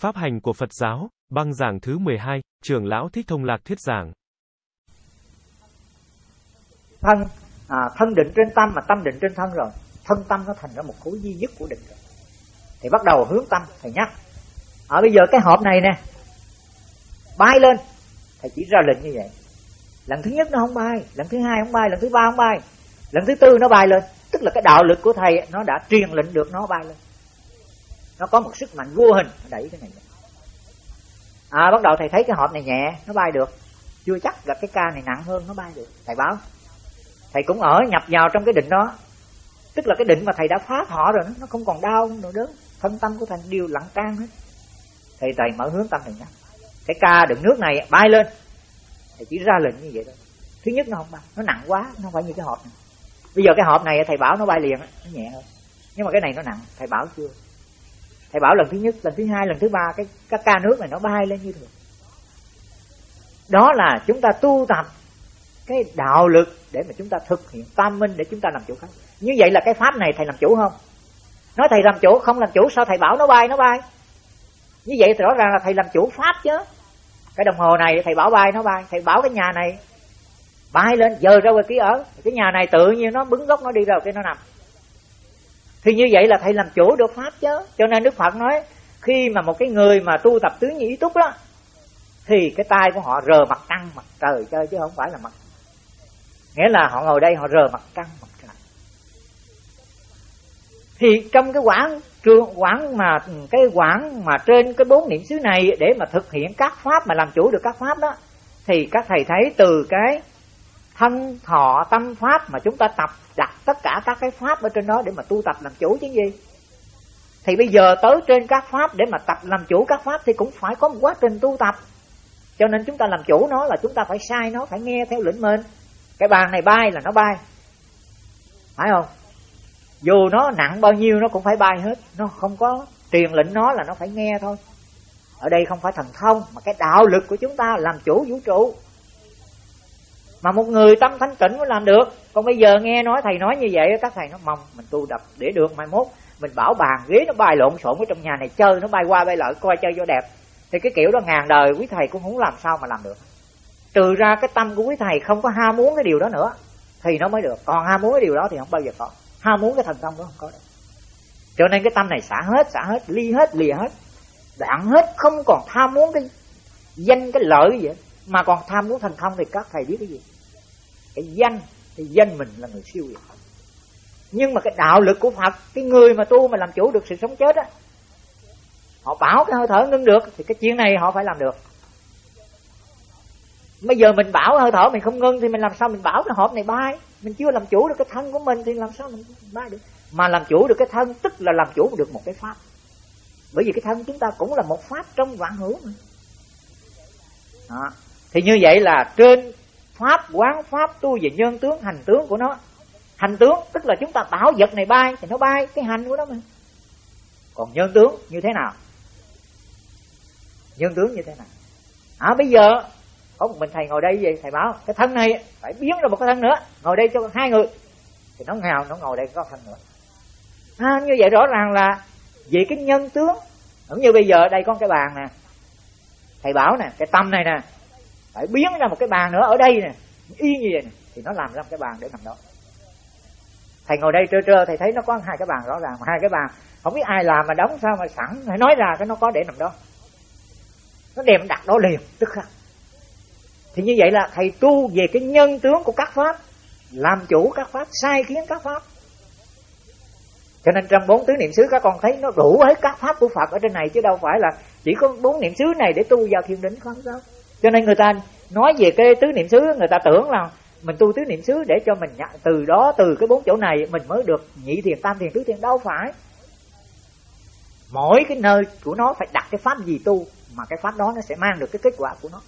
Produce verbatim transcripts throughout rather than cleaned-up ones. Pháp hành của Phật giáo, băng giảng thứ mười hai, trưởng lão Thích Thông Lạc thuyết giảng. Thân, à, thân định trên tâm mà tâm định trên thân rồi. Thân tâm nó thành ra một khối duy nhất của định rồi. Thì bắt đầu hướng tâm, thầy nhắc. Ở à, bây giờ cái hộp này nè, bay lên. Thầy chỉ ra lệnh như vậy. Lần thứ nhất nó không bay, lần thứ hai không bay, lần thứ ba không bay. Lần thứ tư nó bay lên. Tức là cái đạo lực của thầy ấy, nó đã truyền lệnh được nó bay lên. Nó có một sức mạnh vô hình đẩy cái này. À, bắt đầu thầy thấy cái hộp này nhẹ, nó bay được. Chưa chắc là cái ca này nặng hơn nó bay được. Thầy báo. Thầy cũng ở nhập vào trong cái định đó. Tức là cái định mà thầy đã phá thọ rồi, nó không còn đau nữa đó. Thân tâm của thầy đều lặng tan hết. Thầy thầy mở hướng tâm thầy nhá. Cái ca đựng nước này bay lên. Thầy chỉ ra lệnh như vậy thôi. Thứ nhất nó không bay, nó nặng quá, nó không phải như cái hộp này. Bây giờ cái hộp này thầy bảo nó bay liền, nó nhẹ hơn. Nhưng mà cái này nó nặng, thầy bảo chưa? Thầy bảo lần thứ nhất, lần thứ hai, lần thứ ba cái, cái ca nước này nó bay lên như thường. Đó là chúng ta tu tập cái đạo lực để mà chúng ta thực hiện tam minh để chúng ta làm chủ khác. Như vậy là cái pháp này thầy làm chủ không? Nói thầy làm chủ, không làm chủ sao thầy bảo nó bay, nó bay. Như vậy thì rõ ràng là thầy làm chủ pháp chứ. Cái đồng hồ này thầy bảo bay, nó bay. Thầy bảo cái nhà này bay lên, giờ ra ngoài ký ở. Cái nhà này tự nhiên nó bứng gốc nó đi rồi, cái nó nằm. Thì như vậy là thầy làm chủ được pháp chứ. Cho nên Đức Phật nói, khi mà một cái người mà tu tập tứ như ý túc đó, thì cái tay của họ rờ mặt trăng mặt trời chơi, chứ không phải là mặt. Nghĩa là họ ngồi đây họ rờ mặt trăng mặt trời. Thì trong cái quãng quãng mà cái quãng mà trên cái bốn niệm xứ này để mà thực hiện các pháp, mà làm chủ được các pháp đó, thì các thầy thấy từ cái thân thọ tâm pháp mà chúng ta tập đặt tất cả các cái pháp ở trên đó để mà tu tập làm chủ chứ gì. Thì bây giờ tới trên các pháp để mà tập làm chủ các pháp thì cũng phải có một quá trình tu tập. Cho nên chúng ta làm chủ nó là chúng ta phải sai nó, phải nghe theo lệnh mình. Cái bàn này bay là nó bay, phải không? Dù nó nặng bao nhiêu nó cũng phải bay hết. Nó không có truyền lệnh nó là nó phải nghe thôi. Ở đây không phải thần thông, mà cái đạo lực của chúng ta làm chủ vũ trụ. Mà một người tâm thanh tịnh mới làm được. Còn bây giờ nghe nói thầy nói như vậy, các thầy nó mong mình tu đập để được mai mốt mình bảo bàn ghế nó bay lộn xộn ở trong nhà này chơi, nó bay qua bay lại coi chơi vô đẹp. Thì cái kiểu đó ngàn đời quý thầy cũng không làm sao mà làm được. Trừ ra cái tâm của quý thầy không có ham muốn cái điều đó nữa thì nó mới được. Còn ham muốn cái điều đó thì không bao giờ có. Ham muốn cái thần thông đó không có được. Cho nên cái tâm này xả hết, xả hết, ly hết, lìa hết, đoạn hết, không còn tham muốn cái danh cái lợi gì hết. Mà còn tham muốn thần thông thì các thầy biết cái gì? Cái danh. Thì danh mình là người siêu việt. Nhưng mà cái đạo lực của Phật, cái người mà tu mà làm chủ được sự sống chết á, họ bảo cái hơi thở ngưng được thì cái chuyện này họ phải làm được. Bây giờ mình bảo hơi thở mình không ngưng thì mình làm sao mình bảo cái hộp này bay? Mình chưa làm chủ được cái thân của mình thì làm sao mình bay được? Mà làm chủ được cái thân tức là làm chủ được một cái pháp. Bởi vì cái thân chúng ta cũng là một pháp trong vạn hữu mà. Đó. Thì như vậy là trên pháp quán pháp tu về nhân tướng hành tướng của nó. Hành tướng tức là chúng ta bảo vật này bay thì nó bay, cái hành của nó mà. Còn nhân tướng như thế nào? Nhân tướng như thế nào? À bây giờ có một mình thầy ngồi đây vậy, thầy bảo cái thân này phải biến ra một cái thân nữa, ngồi đây cho hai người thì nó ngào nó ngồi đây có thân nữa. À, như vậy rõ ràng là vì cái nhân tướng. Cũng như bây giờ đây có cái bàn nè, thầy bảo nè cái tâm này nè phải biến ra một cái bàn nữa ở đây nè, y như vậy nè thì nó làm ra một cái bàn để nằm đó. Thầy ngồi đây trơ trơ thầy thấy nó có hai cái bàn rõ ràng, mà hai cái bàn không biết ai làm mà đóng sao mà sẵn, thầy nói ra cái nó có để nằm đó, nó đem đặt đó liền tức khắc. Thì như vậy là thầy tu về cái nhân tướng của các pháp, làm chủ các pháp, sai khiến các pháp. Cho nên trong bốn tứ niệm xứ các con thấy nó đủ hết các pháp của Phật ở trên này, chứ đâu phải là chỉ có bốn niệm xứ này để tu vào thiền định không sao. Cho nên người ta nói về cái tứ niệm xứ, người ta tưởng là mình tu tứ niệm xứ để cho mình nhận, từ đó từ cái bốn chỗ này mình mới được nhị thiền, tam thiền, tứ thiền. Đâu phải, mỗi cái nơi của nó phải đặt cái pháp gì tu mà cái pháp đó nó sẽ mang được cái kết quả của nó.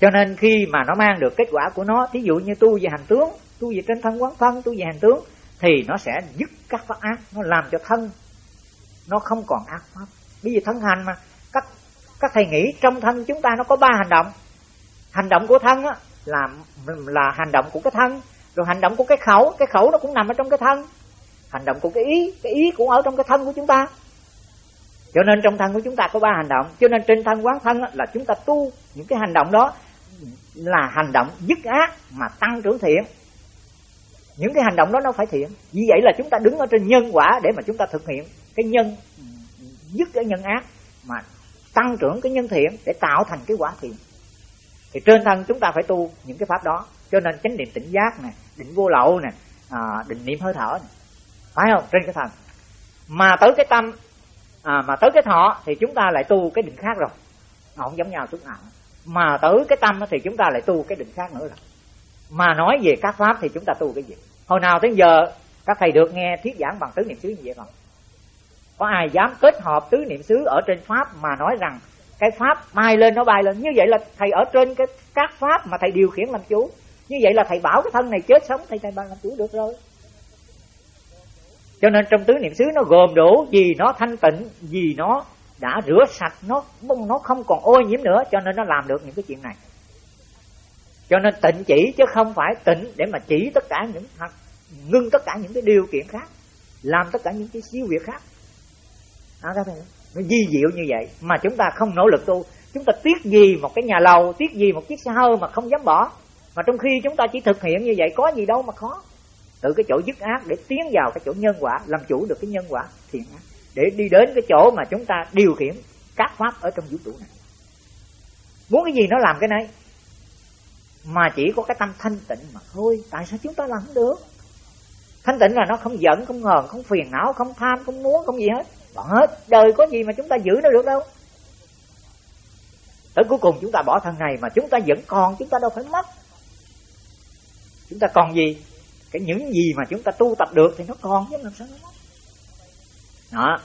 Cho nên khi mà nó mang được kết quả của nó, thí dụ như tu về hành tướng, tu về trên thân quán thân, tu về hành tướng thì nó sẽ dứt các pháp ác, nó làm cho thân nó không còn ác pháp. Bởi vì thân hành mà các các thầy nghĩ trong thân chúng ta nó có ba hành động. Hành động của thân á là là hành động của cái thân, rồi hành động của cái khẩu, cái khẩu nó cũng nằm ở trong cái thân. Hành động của cái ý, cái ý cũng ở trong cái thân của chúng ta. Cho nên trong thân của chúng ta có ba hành động. Cho nên trên thân quán thân là chúng ta tu những cái hành động đó là hành động dứt ác mà tăng trưởng thiện. Những cái hành động đó nó phải thiện. Vì vậy là chúng ta đứng ở trên nhân quả để mà chúng ta thực hiện cái nhân dứt cái nhân ác mà tăng trưởng cái nhân thiện để tạo thành cái quả thiện. Thì trên thân chúng ta phải tu những cái pháp đó. Cho nên chánh niệm tỉnh giác nè, định vô lậu nè, à, định niệm hơi thở nè. Phải không? Trên cái thân. Mà tới cái tâm, à, mà tới cái thọ thì chúng ta lại tu cái định khác rồi. Nó không giống nhau chút nào. Mà tới cái tâm thì chúng ta lại tu cái định khác nữa rồi. Mà nói về các pháp thì chúng ta tu cái gì? Hồi nào tới giờ các thầy được nghe thuyết giảng bằng tứ niệm xứ như vậy không? Có ai dám kết hợp tứ niệm xứ ở trên pháp mà nói rằng cái pháp bay lên nó bay lên? Như vậy là thầy ở trên cái các pháp mà thầy điều khiển làm chủ. Như vậy là thầy bảo cái thân này chết sống thầy thầy làm chủ được rồi. Cho nên trong tứ niệm xứ nó gồm đủ, vì nó thanh tịnh, vì nó đã rửa sạch, nó nó không còn ô nhiễm nữa, cho nên nó làm được những cái chuyện này. Cho nên tịnh chỉ chứ không phải tịnh để mà chỉ tất cả những hoặc ngưng tất cả những cái điều kiện khác, làm tất cả những cái xíu việc khác. À, các thầy, nó di diệu như vậy mà chúng ta không nỗ lực tu. Chúng ta tiếc gì một cái nhà lầu, tiếc gì một chiếc xe hơi mà không dám bỏ. Mà trong khi chúng ta chỉ thực hiện như vậy, có gì đâu mà khó. Từ cái chỗ dứt ác để tiến vào cái chỗ nhân quả, làm chủ được cái nhân quả thiện ác, để đi đến cái chỗ mà chúng ta điều khiển các pháp ở trong vũ trụ này. Muốn cái gì nó làm cái này. Mà chỉ có cái tâm thanh tịnh mà thôi. Tại sao chúng ta làm không được? Thanh tịnh là nó không giận, không hờn, không phiền não, không tham, không muốn, không gì hết. Bỏ hết. Đời có gì mà chúng ta giữ nó được đâu. Tới cuối cùng chúng ta bỏ thân này mà chúng ta vẫn còn, chúng ta đâu phải mất. Chúng ta còn gì? Cái những gì mà chúng ta tu tập được thì nó còn chứ làm sao nó mất. Đó.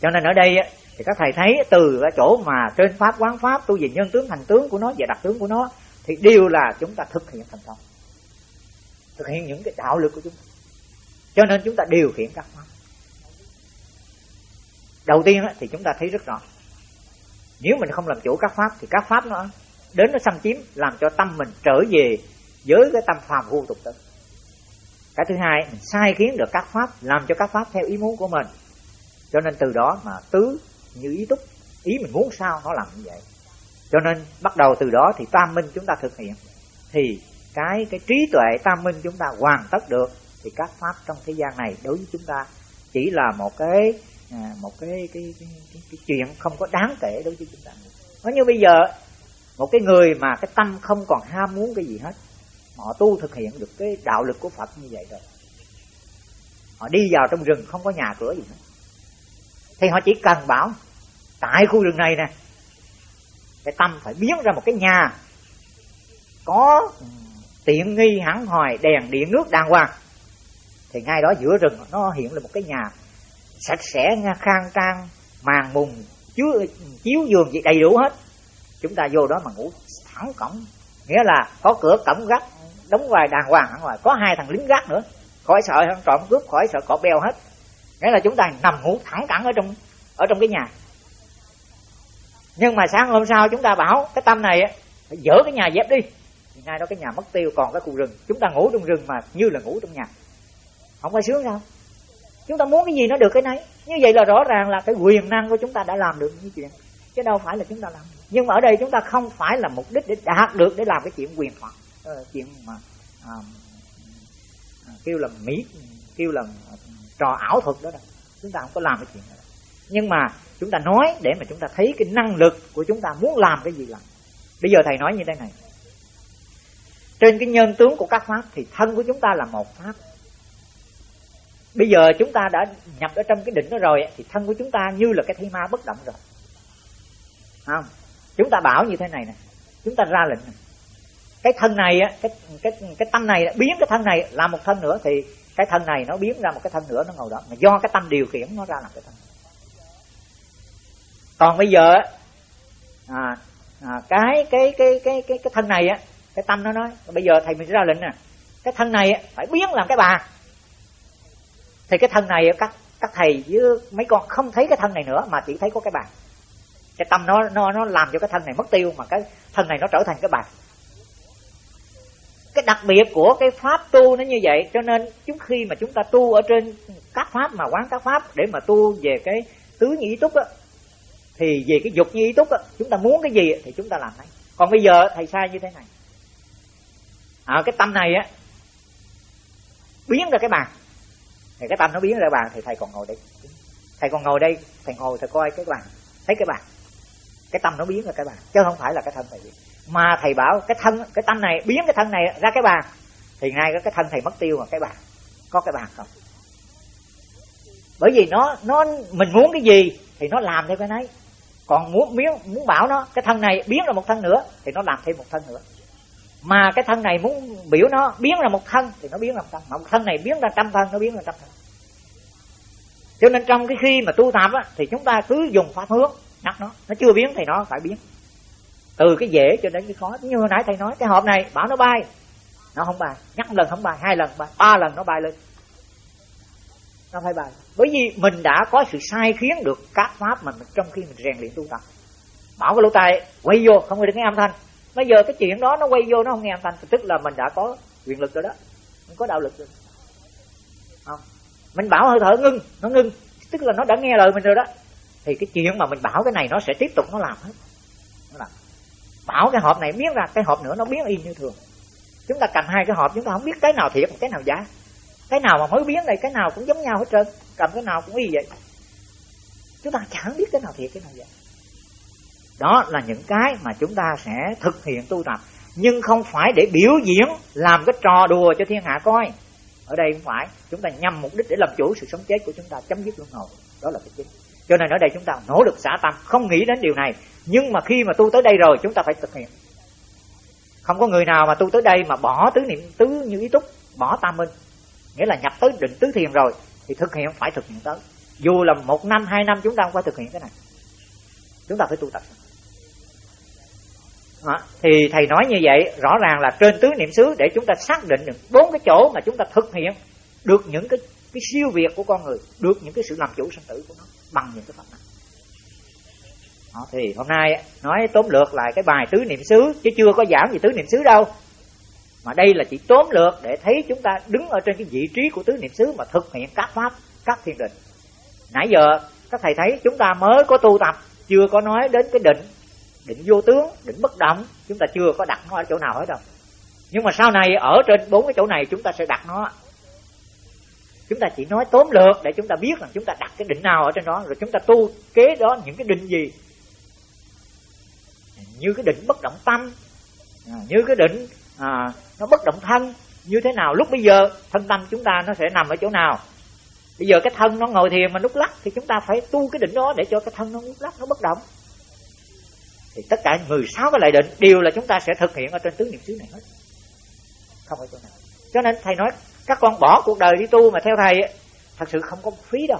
Cho nên ở đây thì các thầy thấy từ chỗ mà trên pháp quán pháp, tu về nhân tướng thành tướng của nó và đặc tướng của nó, thì điều là chúng ta thực hiện thành công, thực hiện những cái đạo lực của chúng ta. Cho nên chúng ta điều khiển các pháp. Đầu tiên thì chúng ta thấy rất rõ, nếu mình không làm chủ các pháp thì các pháp nó đến nó xâm chiếm, làm cho tâm mình trở về với cái tâm phàm vô tục tử. Cái thứ hai, mình sai khiến được các pháp, làm cho các pháp theo ý muốn của mình. Cho nên từ đó mà tứ như ý túc, ý mình muốn sao nó làm như vậy. Cho nên bắt đầu từ đó thì tam minh chúng ta thực hiện, thì cái cái trí tuệ tam minh chúng ta hoàn tất được, thì các pháp trong thế gian này đối với chúng ta chỉ là một cái một cái cái, cái, cái, cái chuyện không có đáng kể đối với chúng ta. Nói như bây giờ một cái người mà cái tâm không còn ham muốn cái gì hết, họ tu thực hiện được cái đạo lực của Phật như vậy rồi, họ đi vào trong rừng không có nhà cửa gì hết, thì họ chỉ cần bảo tại khu rừng này nè, cái tâm phải biến ra một cái nhà có tiện nghi hẳn hoài, đèn điện nước đàng hoàng, thì ngay đó giữa rừng nó hiện lên một cái nhà sạch sẽ, khang trang, màn mùng, chiếu, chiếu giường gì đầy đủ hết. Chúng ta vô đó mà ngủ thẳng cổng, nghĩa là có cửa cổng gác đóng hoài đàng hoàng hẳn hoài, có hai thằng lính gác nữa, khỏi sợ trộm cướp, khỏi sợ cỏ beo hết. Nghĩa là chúng ta nằm ngủ thẳng cẳng ở trong ở trong cái nhà. Nhưng mà sáng hôm sau chúng ta bảo cái tâm này phải dỡ cái nhà dẹp đi, thì ngay đó cái nhà mất tiêu, còn cái khu rừng. Chúng ta ngủ trong rừng mà như là ngủ trong nhà, không phải sướng đâu. Chúng ta muốn cái gì nó được cái nấy. Như vậy là rõ ràng là cái quyền năng của chúng ta đã làm được những chuyện, chứ đâu phải là chúng ta làm. Nhưng mà ở đây chúng ta không phải là mục đích để đạt được, để làm cái chuyện quyền hoặc ờ, chuyện mà à, kêu là mỹ, kêu là trò ảo thuật đó đâu. Chúng ta không có làm cái chuyện đó đâu. Nhưng mà chúng ta nói để mà chúng ta thấy cái năng lực của chúng ta muốn làm cái gì làm. Bây giờ thầy nói như thế này, trên cái nhân tướng của các pháp thì thân của chúng ta là một pháp. Bây giờ chúng ta đã nhập ở trong cái định đó rồi, thì thân của chúng ta như là cái thi ma bất động rồi. Không, chúng ta bảo như thế này nè, chúng ta ra lệnh này. Cái thân này, cái, cái, cái tâm này biến cái thân này làm một thân nữa, thì cái thân này nó biến ra một cái thân nữa, nó ngồi đó, mà do cái tâm điều khiển nó ra làm cái thân. Còn bây giờ à, à, cái, cái, cái, cái, cái, cái thân này, cái tâm nó nói, bây giờ thầy mình ra lệnh nè, cái thân này phải biến làm cái bà. Thì cái thân này các các thầy với mấy con không thấy cái thân này nữa, mà chỉ thấy có cái bàn. Cái tâm nó nó nó làm cho cái thân này mất tiêu, mà cái thân này nó trở thành cái bàn. Cái đặc biệt của cái pháp tu nó như vậy. Cho nên chúng khi mà chúng ta tu ở trên các pháp mà quán các pháp để mà tu về cái tứ nhĩ túc á, Thì về cái dục như ý túc á, chúng ta muốn cái gì thì chúng ta làm đấy. Còn bây giờ thầy sai như thế này, ở à, cái tâm này á biến ra cái bàn, thì cái tâm nó biến ra bàn, thì thầy còn ngồi đây, thầy còn ngồi đây, thầy ngồi thầy coi cái bàn, thấy cái bàn, cái tâm nó biến ra cái bàn, chứ không phải là cái thân thầy biến. Mà thầy bảo cái thân, cái tâm này biến cái thân này ra cái bàn, thì ngay cái thân thầy mất tiêu, mà cái bàn có cái bàn không? Bởi vì nó nó mình muốn cái gì thì nó làm theo cái nấy. Còn muốn biến, muốn bảo nó cái thân này biến ra một thân nữa thì nó làm thêm một thân nữa. Mà cái thân này muốn biểu nó biến ra một thân thì nó biến ra một thân, mà một thân này biến ra trăm thân, nó biến ra trăm thân. Cho nên trong cái khi mà tu tập á, thì chúng ta cứ dùng pháp hướng nắp nó, nó chưa biến thì nó phải biến, từ cái dễ cho đến cái khó. Như hồi nãy thầy nói, cái hộp này bảo nó bay, nó không bay, nhắc một lần không bay, hai lần bay, ba lần nó bay lên, nó phải bay. Bởi vì mình đã có sự sai khiến được các pháp mà mình, trong khi mình rèn luyện tu tập. Bảo cái lỗ tai quay vô, không có được cái âm thanh. Bây giờ cái chuyện đó nó quay vô, nó không nghe âm thanh, tức là mình đã có quyền lực rồi đó, mình có đạo lực rồi. Không, mình bảo hơi thở ngưng, nó ngưng, tức là nó đã nghe lời mình rồi đó. Thì cái chuyện mà mình bảo cái này nó sẽ tiếp tục, nó làm hết, nó làm. Bảo cái hộp này biến ra cái hộp nữa, nó biến y như thường. Chúng ta cầm hai cái hộp, chúng ta không biết cái nào thiệt, cái nào giả, cái nào mà mới biến này, cái nào cũng giống nhau hết trơn, cầm cái nào cũng y vậy. Chúng ta chẳng biết cái nào thiệt, cái nào giả. Đó là những cái mà chúng ta sẽ thực hiện tu tập, nhưng không phải để biểu diễn, làm cái trò đùa cho thiên hạ coi. Ở đây không phải, chúng ta nhằm mục đích để làm chủ sự sống chết của chúng ta, chấm dứt luân hồi, đó là cái chính. Cho nên ở đây chúng ta nỗ lực xả tâm, không nghĩ đến điều này, nhưng mà khi mà tu tới đây rồi chúng ta phải thực hiện. Không có người nào mà tu tới đây mà bỏ tứ niệm, tứ như ý túc, bỏ tam minh, nghĩa là nhập tới định tứ thiền rồi thì thực hiện, phải thực hiện tới. Dù là một năm, hai năm chúng ta không phải thực hiện cái này, chúng ta phải tu tập. À, thì thầy nói như vậy rõ ràng là trên tứ niệm xứ để chúng ta xác định được bốn cái chỗ mà chúng ta thực hiện được những cái cái siêu việt của con người, được những cái sự làm chủ sanh tử của nó bằng những cái pháp này. À, thì hôm nay nói tóm lược lại cái bài tứ niệm xứ, chứ chưa có giảng gì tứ niệm xứ đâu, mà đây là chỉ tóm lược để thấy chúng ta đứng ở trên cái vị trí của tứ niệm xứ mà thực hiện các pháp, các thiền định. Nãy giờ các thầy thấy chúng ta mới có tu tập, chưa có nói đến cái định, định vô tướng, định bất động, chúng ta chưa có đặt nó ở chỗ nào hết đâu. Nhưng mà sau này ở trên bốn cái chỗ này chúng ta sẽ đặt nó. Chúng ta chỉ nói tóm lược để chúng ta biết là chúng ta đặt cái định nào ở trên đó, rồi chúng ta tu kế đó những cái định gì. Như cái định bất động tâm, như cái định à, nó bất động thân như thế nào, lúc bây giờ thân tâm chúng ta nó sẽ nằm ở chỗ nào. Bây giờ cái thân nó ngồi thiền mà nút lắc thì chúng ta phải tu cái định đó để cho cái thân nó nút lắc, nó bất động. Thì tất cả mười sáu cái loại định đều là chúng ta sẽ thực hiện ở trên tứ niệm xứ này hết, không phải chỗ nào. Cho nên thầy nói các con bỏ cuộc đời đi tu mà theo thầy thật sự không có phí đâu.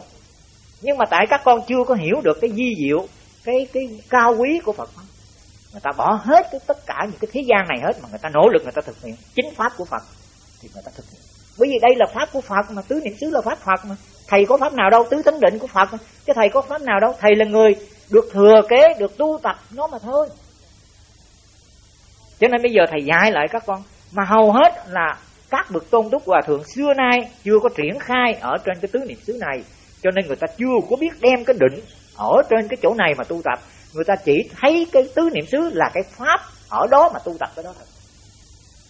Nhưng mà tại các con chưa có hiểu được cái vi diệu, cái cái cao quý của Phật. Người ta bỏ hết cái, tất cả những cái thế gian này hết, mà người ta nỗ lực người ta thực hiện chính pháp của Phật thì người ta thực hiện. Bởi vì đây là pháp của Phật mà, tứ niệm xứ là pháp Phật mà. Thầy có pháp nào đâu, tứ tánh định của Phật mà. Chứ thầy có pháp nào đâu, thầy là người được thừa kế, được tu tập nó mà thôi. Cho nên bây giờ thầy dạy lại các con, mà hầu hết là các bậc tôn túc hòa thượng xưa nay chưa có triển khai ở trên cái tứ niệm xứ này. Cho nên người ta chưa có biết đem cái định ở trên cái chỗ này mà tu tập. Người ta chỉ thấy cái tứ niệm xứ là cái pháp ở đó mà tu tập cái đó thôi.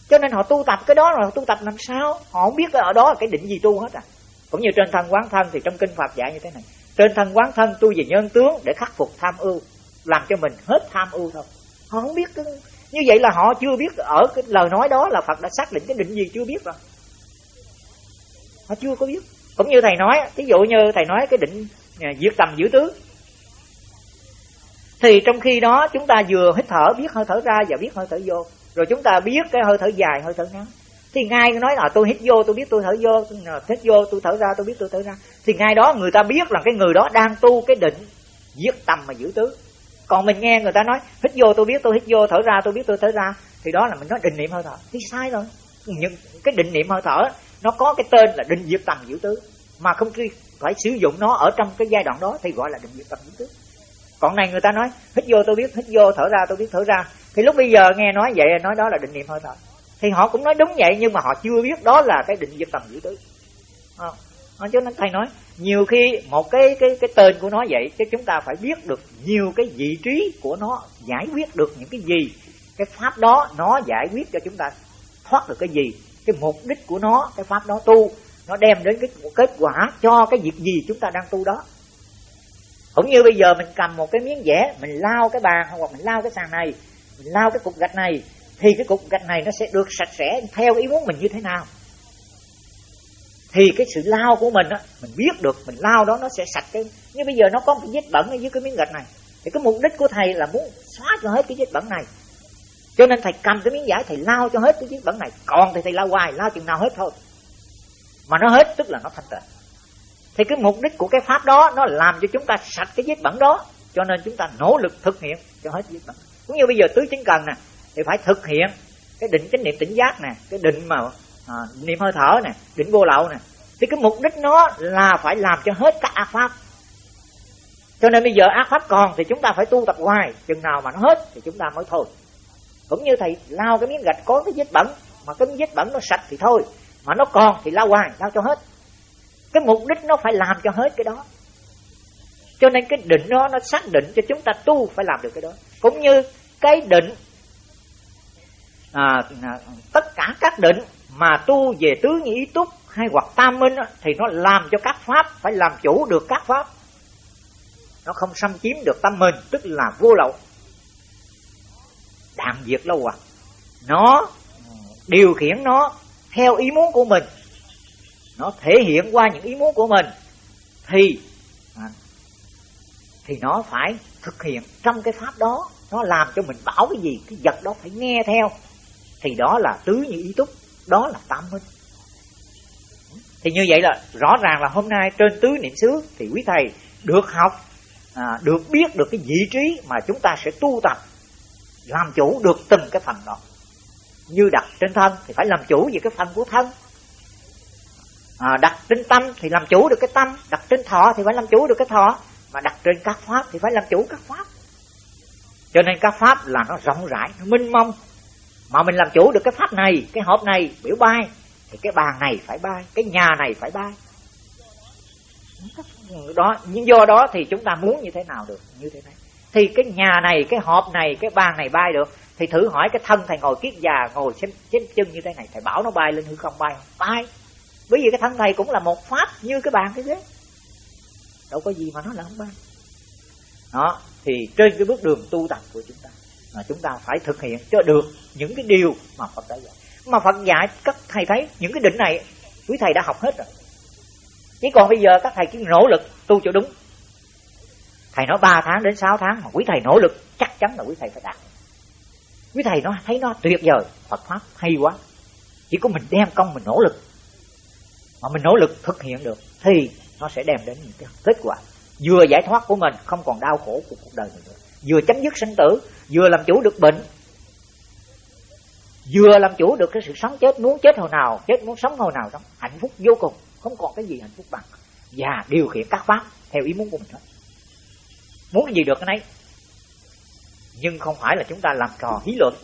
Cho nên họ tu tập cái đó rồi họ tu tập làm sao? Họ không biết ở đó là cái định gì tu hết à. Cũng như trên thân quán thân thì trong kinh Phật dạy như thế này. Trên thân quán thân tu về nhân tướng để khắc phục tham ưu, làm cho mình hết tham ưu thôi. Họ không biết cái... Như vậy là họ chưa biết ở cái lời nói đó là Phật đã xác định cái định gì chưa biết rồi. Họ chưa có biết. Cũng như thầy nói, ví dụ như thầy nói cái định diệt tầm giữ tướng, thì trong khi đó chúng ta vừa hít thở, biết hơi thở ra và biết hơi thở vô, rồi chúng ta biết cái hơi thở dài, hơi thở ngắn. Thì ngay nói là tôi hít vô tôi biết tôi thở vô, hít vô tôi thở ra tôi biết tôi thở ra, thì ngay đó người ta biết là cái người đó đang tu cái định giết tâm mà giữ tứ. Còn mình nghe người ta nói hít vô tôi biết tôi hít vô, thở ra tôi biết tôi thở ra, thì đó là mình nói định niệm hơi thở, thì sai rồi. Nhưng cái định niệm hơi thở nó có cái tên là định giết tâm giữ tứ, mà không phải sử dụng nó ở trong cái giai đoạn đó thì gọi là định giết tâm giữ tứ. Còn này người ta nói hít vô tôi biết hít vô, thở ra tôi biết thở ra, thì lúc bây giờ nghe nói vậy nói đó là định niệm hơi thở, thì họ cũng nói đúng vậy, nhưng mà họ chưa biết đó là cái định diệt tầm giữ tứ. Cho nên thầy nói nhiều khi một cái cái cái tên của nó vậy, chứ chúng ta phải biết được nhiều cái vị trí của nó giải quyết được những cái gì, cái pháp đó nó giải quyết cho chúng ta thoát được cái gì, cái mục đích của nó, cái pháp đó tu nó đem đến cái kết quả cho cái việc gì chúng ta đang tu đó. Cũng như bây giờ mình cầm một cái miếng vẽ, mình lau cái bàn hoặc mình lau cái sàn này, mình lau cái cục gạch này, thì cái cục gạch này nó sẽ được sạch sẽ theo ý muốn mình như thế nào. Thì cái sự lau của mình á, mình biết được mình lau đó nó sẽ sạch cái. Như bây giờ nó có một cái vết bẩn ở dưới cái miếng gạch này, thì cái mục đích của thầy là muốn xóa cho hết cái vết bẩn này, cho nên thầy cầm cái miếng vải thầy lau cho hết cái vết bẩn này. Còn thì thầy lau hoài, lau chừng nào hết thôi, mà nó hết tức là nó thanh tịnh. Thì cái mục đích của cái pháp đó nó làm cho chúng ta sạch cái vết bẩn đó, cho nên chúng ta nỗ lực thực hiện cho hết vết bẩn. Cũng như bây giờ tứ chánh cần nè, thì phải thực hiện cái định chánh niệm tỉnh giác nè, cái định mà à, niệm hơi thở nè, định vô lậu nè, thì cái mục đích nó là phải làm cho hết các ác pháp. Cho nên bây giờ ác pháp còn thì chúng ta phải tu tập hoài, chừng nào mà nó hết thì chúng ta mới thôi. Cũng như thầy lau cái miếng gạch có cái vết bẩn, mà cái vết bẩn nó sạch thì thôi, mà nó còn thì lau hoài, lau cho hết. Cái mục đích nó phải làm cho hết cái đó, cho nên cái định đó nó xác định cho chúng ta tu phải làm được cái đó. Cũng như cái định à, tất cả các định mà tu về tứ như ý túc hay hoặc tam minh đó, thì nó làm cho các pháp phải làm chủ được các pháp, nó không xâm chiếm được tâm mình, tức là vô lậu đạm diệt lâu hoặc. Nó điều khiển nó theo ý muốn của mình, nó thể hiện qua những ý muốn của mình, thì thì nó phải thực hiện trong cái pháp đó. Nó làm cho mình bảo cái gì, cái vật đó phải nghe theo, thì đó là tứ như ý túc, đó là tam minh. Thì như vậy là rõ ràng là hôm nay trên tứ niệm xứ thì quý thầy được học à, được biết được cái vị trí mà chúng ta sẽ tu tập làm chủ được từng cái phần đó. Như đặt trên thân thì phải làm chủ về cái phần của thân, à, đặt trên tâm thì làm chủ được cái tâm, đặt trên thọ thì phải làm chủ được cái thọ, mà đặt trên các pháp thì phải làm chủ các pháp. Cho nên các pháp là nó rộng rãi, nó mênh mông, mà mình làm chủ được cái pháp này, cái hộp này biểu bay thì cái bàn này phải bay, cái nhà này phải bay đó. Nhưng do đó thì chúng ta muốn như thế nào được như thế này. Thì cái nhà này, cái hộp này, cái bàn này bay được, thì thử hỏi cái thân thầy ngồi kiết già, ngồi xếp, xếp chân như thế này, thầy bảo nó bay lên hư không, bay không? Bay. Bởi vì cái thân thầy cũng là một pháp như cái bàn cái ghế, đâu có gì mà nó là không bay. Đó, thì trên cái bước đường tu tập của chúng ta mà chúng ta phải thực hiện cho được những cái điều mà Phật đã dạy. Mà Phật dạy các thầy thấy những cái định này quý thầy đã học hết rồi, chỉ còn bây giờ các thầy cứ nỗ lực tu cho đúng. Thầy nói ba tháng đến sáu tháng mà quý thầy nỗ lực, chắc chắn là quý thầy phải đạt. Quý thầy nó thấy nó tuyệt vời, Phật pháp hay quá, chỉ có mình đem công mình nỗ lực, mà mình nỗ lực thực hiện được thì nó sẽ đem đến những cái kết quả vừa giải thoát của mình, không còn đau khổ của cuộc đời mình nữa, vừa chấm dứt sinh tử, vừa làm chủ được bệnh, vừa làm chủ được cái sự sống chết, muốn chết hồi nào chết, muốn sống hồi nào sống, hạnh phúc vô cùng, không còn cái gì hạnh phúc bằng. Và điều khiển các pháp theo ý muốn của mình hết, muốn cái gì được cái nấy. Nhưng không phải là chúng ta làm trò hí luận,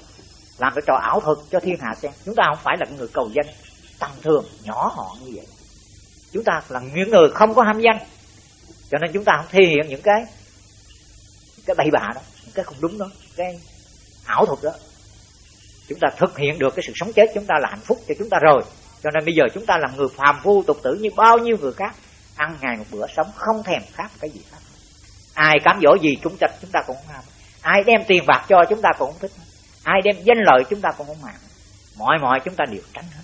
làm cái trò ảo thuật cho thiên hạ xem. Chúng ta không phải là người cầu danh tầm thường nhỏ họ như vậy, chúng ta là những người không có ham danh, cho nên chúng ta không thể hiện những cái cái bậy bạ đó, những cái không đúng đó, cái ảo thuật đó. Chúng ta thực hiện được cái sự sống chết chúng ta là hạnh phúc cho chúng ta rồi, cho nên bây giờ chúng ta làm người phàm phu tục tử như bao nhiêu người khác, ăn ngày một bữa sống không thèm khát cái gì khác. Ai cám dỗ gì chúng ta chúng ta cũng không ham, ai đem tiền bạc cho chúng ta cũng không thích, ai đem danh lợi chúng ta cũng không màng, mọi mọi chúng ta đều tránh hết.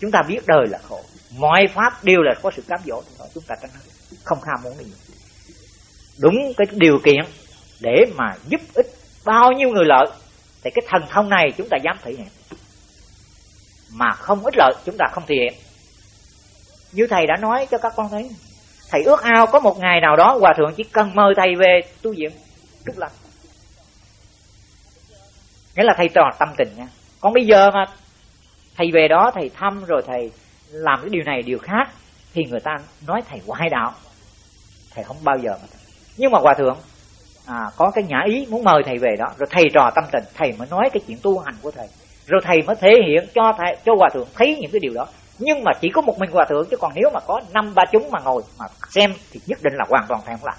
Chúng ta biết đời là khổ, mọi pháp đều là có sự cám dỗ, chúng ta tránh hết, không ham muốn gì. Đúng cái điều kiện để mà giúp ích bao nhiêu người lợi, thì cái thần thông này chúng ta dám thể hiện, mà không ích lợi chúng ta không thể hiện. Như thầy đã nói cho các con thấy, thầy ước ao có một ngày nào đó hòa thượng chỉ cần mời thầy về tu viện tức là, nghĩa là thầy trò tâm tình nha. Còn bây giờ mà thầy về đó thầy thăm rồi thầy làm cái điều này điều khác thì người ta nói thầy ngoại đạo, thầy không bao giờ mà. Nhưng mà hòa thượng à, có cái nhã ý muốn mời thầy về đó, rồi thầy trò tâm tình, thầy mới nói cái chuyện tu hành của thầy, rồi thầy mới thể hiện cho thầy, cho hòa thượng thấy những cái điều đó. Nhưng mà chỉ có một mình hòa thượng, chứ còn nếu mà có năm ba chúng mà ngồi mà xem thì nhất định là hoàn toàn thèm lại.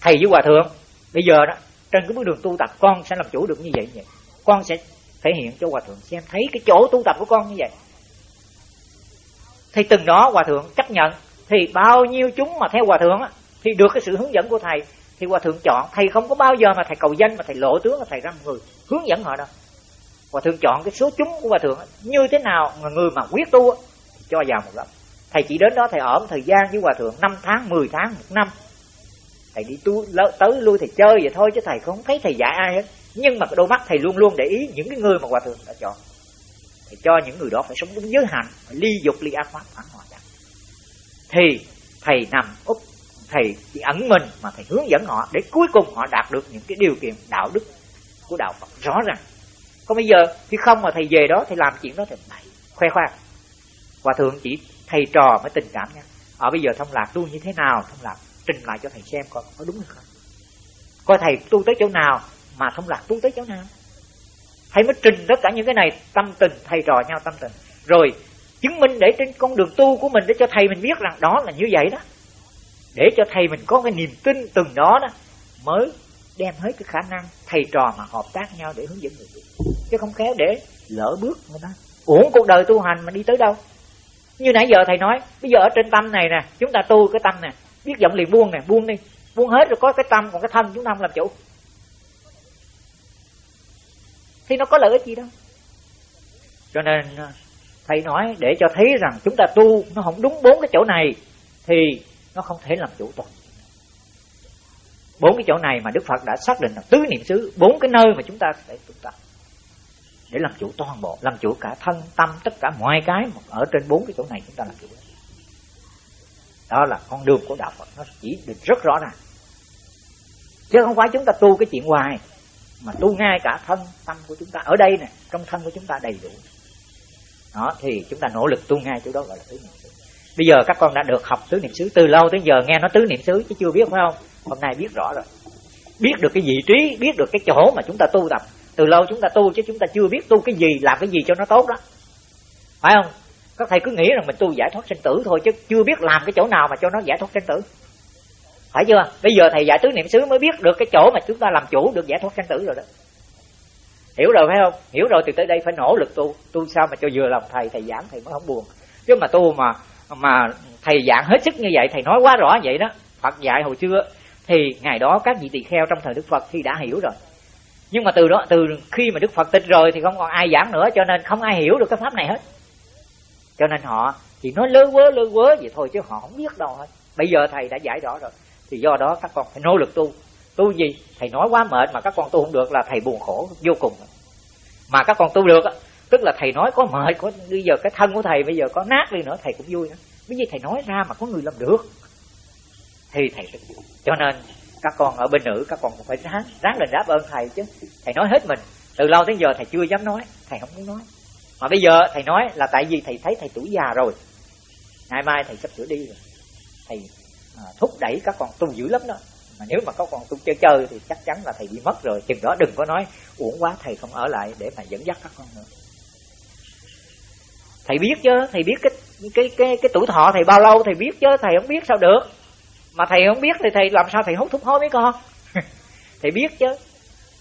Thầy với hòa thượng bây giờ đó, trên cái bước đường tu tập con sẽ làm chủ được như vậy, như vậy. Con sẽ thể hiện cho hòa thượng xem thấy cái chỗ tu tập của con như vậy. Thì từng đó hòa thượng chấp nhận, thì bao nhiêu chúng mà theo hòa thượng á, thì được cái sự hướng dẫn của thầy, thì hòa thượng chọn. Thầy không có bao giờ mà thầy cầu danh, mà thầy lộ tướng, mà thầy ra người hướng dẫn họ đâu. Hòa thượng chọn cái số chúng của hòa thượng như thế nào, người mà quyết tu thì cho vào một lần. Thầy chỉ đến đó thầy ở một thời gian với hòa thượng năm tháng, mười tháng, một năm. Thầy đi tu tới lui thầy chơi vậy thôi, chứ thầy không thấy thầy dạy ai hết. Nhưng mà đôi mắt thầy luôn luôn để ý những cái người mà hòa thượng đã chọn. Thầy cho những người đó phải sống đúng giới hạnh, phải ly dục ly ác pháp phản hòa đạo. Thì thầy nằm úp, thầy chỉ ẩn mình mà thầy hướng dẫn họ, để cuối cùng họ đạt được những cái điều kiện đạo đức của đạo Phật rõ ràng. Còn bây giờ thì không, mà thầy về đó thầy làm chuyện đó thầy bày khoe khoang. Hòa thượng chỉ thầy trò mới tình cảm nha. Ở bây giờ Thông Lạc tu như thế nào, Thông Lạc trình lại cho thầy xem coi có đúng hay không, coi thầy tu tới chỗ nào mà Thông Lạc tu tới chỗ nào. Thầy mới trình tất cả những cái này, tâm tình thầy trò nhau tâm tình, rồi chứng minh để trên con đường tu của mình, để cho thầy mình biết rằng đó là như vậy đó, để cho thầy mình có cái niềm tin. Từng đó đó mới đem hết cái khả năng thầy trò mà hợp tác nhau để hướng dẫn người tu, chứ không khéo để lỡ bước người ta, uổng cuộc đời tu hành mà đi tới đâu. Như nãy giờ thầy nói, bây giờ ở trên tâm này nè, chúng ta tu cái tâm nè, biết giọng liền buông nè, buông đi, buông hết rồi có cái tâm, còn cái thân chúng ta không làm chủ thì nó có lợi ích gì đâu. Cho nên thầy nói để cho thấy rằng chúng ta tu nó không đúng bốn cái chỗ này thì nó không thể làm chủ toàn. Bốn cái chỗ này mà Đức Phật đã xác định là tứ niệm xứ, bốn cái nơi mà chúng ta phải tu tập để làm chủ toàn bộ, làm chủ cả thân tâm, tất cả mọi cái mà ở trên bốn cái chỗ này chúng ta làm chủ. Đó là con đường của đạo Phật, nó chỉ định rất rõ ràng, chứ không phải chúng ta tu cái chuyện hoài, mà tu ngay cả thân tâm của chúng ta ở đây nè, trong thân của chúng ta đầy đủ. Đó thì chúng ta nỗ lực tu ngay chỗ đó gọi là tứ niệm xứ. Bây giờ các con đã được học tứ niệm xứ từ lâu tới giờ, nghe nói tứ niệm xứ chứ chưa biết phải không? Hôm nay biết rõ rồi, biết được cái vị trí, biết được cái chỗ mà chúng ta tu tập. Từ lâu chúng ta tu chứ chúng ta chưa biết tu cái gì, làm cái gì cho nó tốt đó, phải không? Các thầy cứ nghĩ rằng mình tu giải thoát sinh tử thôi, chứ chưa biết làm cái chỗ nào mà cho nó giải thoát sinh tử, phải chưa? Bây giờ thầy dạy tứ niệm xứ mới biết được cái chỗ mà chúng ta làm chủ được giải thoát sinh tử rồi đó. Hiểu rồi phải không? Hiểu rồi thì tới đây phải nỗ lực tu, tu sao mà cho vừa lòng thầy, thầy giảng thầy mới không buồn. Chứ mà tu mà mà thầy giảng hết sức như vậy, thầy nói quá rõ vậy đó. Phật dạy hồi xưa thì ngày đó các vị tỳ kheo trong thời Đức Phật thì đã hiểu rồi. Nhưng mà từ đó, từ khi mà Đức Phật tịch rồi thì không còn ai giảng nữa, cho nên không ai hiểu được cái pháp này hết. Cho nên họ chỉ nói lơ quớ lơ quớ vậy thôi, chứ họ không biết đâu hết. Bây giờ thầy đã giải rõ rồi, thì do đó các con phải nỗ lực tu. Tu gì? Thầy nói quá mệt mà các con tu không được là thầy buồn khổ vô cùng. Mà các con tu được, tức là thầy nói có mệt, có bây giờ cái thân của thầy bây giờ có nát đi nữa thầy cũng vui nữa. Bởi vì thầy nói ra mà có người làm được thì thầy sẽ vui. Cho nên các con ở bên nữ, các con cũng phải ráng, ráng lên đáp ơn thầy chứ. Thầy nói hết mình, từ lâu đến giờ thầy chưa dám nói, thầy không muốn nói. Mà bây giờ thầy nói là tại vì thầy thấy thầy tuổi già rồi, ngày mai thầy sắp sửa đi rồi. Thầy à, thúc đẩy các con tu dữ lắm đó. Mà nếu mà các con tu chơi chơi thì chắc chắn là thầy đi mất rồi. Chừng đó đừng có nói uổng quá thầy không ở lại để mà dẫn dắt các con nữa. Thầy biết chứ, thầy biết cái cái cái cái tuổi thọ thầy bao lâu thầy biết chứ, thầy không biết sao được. Mà thầy không biết thì thầy làm sao thầy hút thuốc hối mấy con. Thầy biết chứ.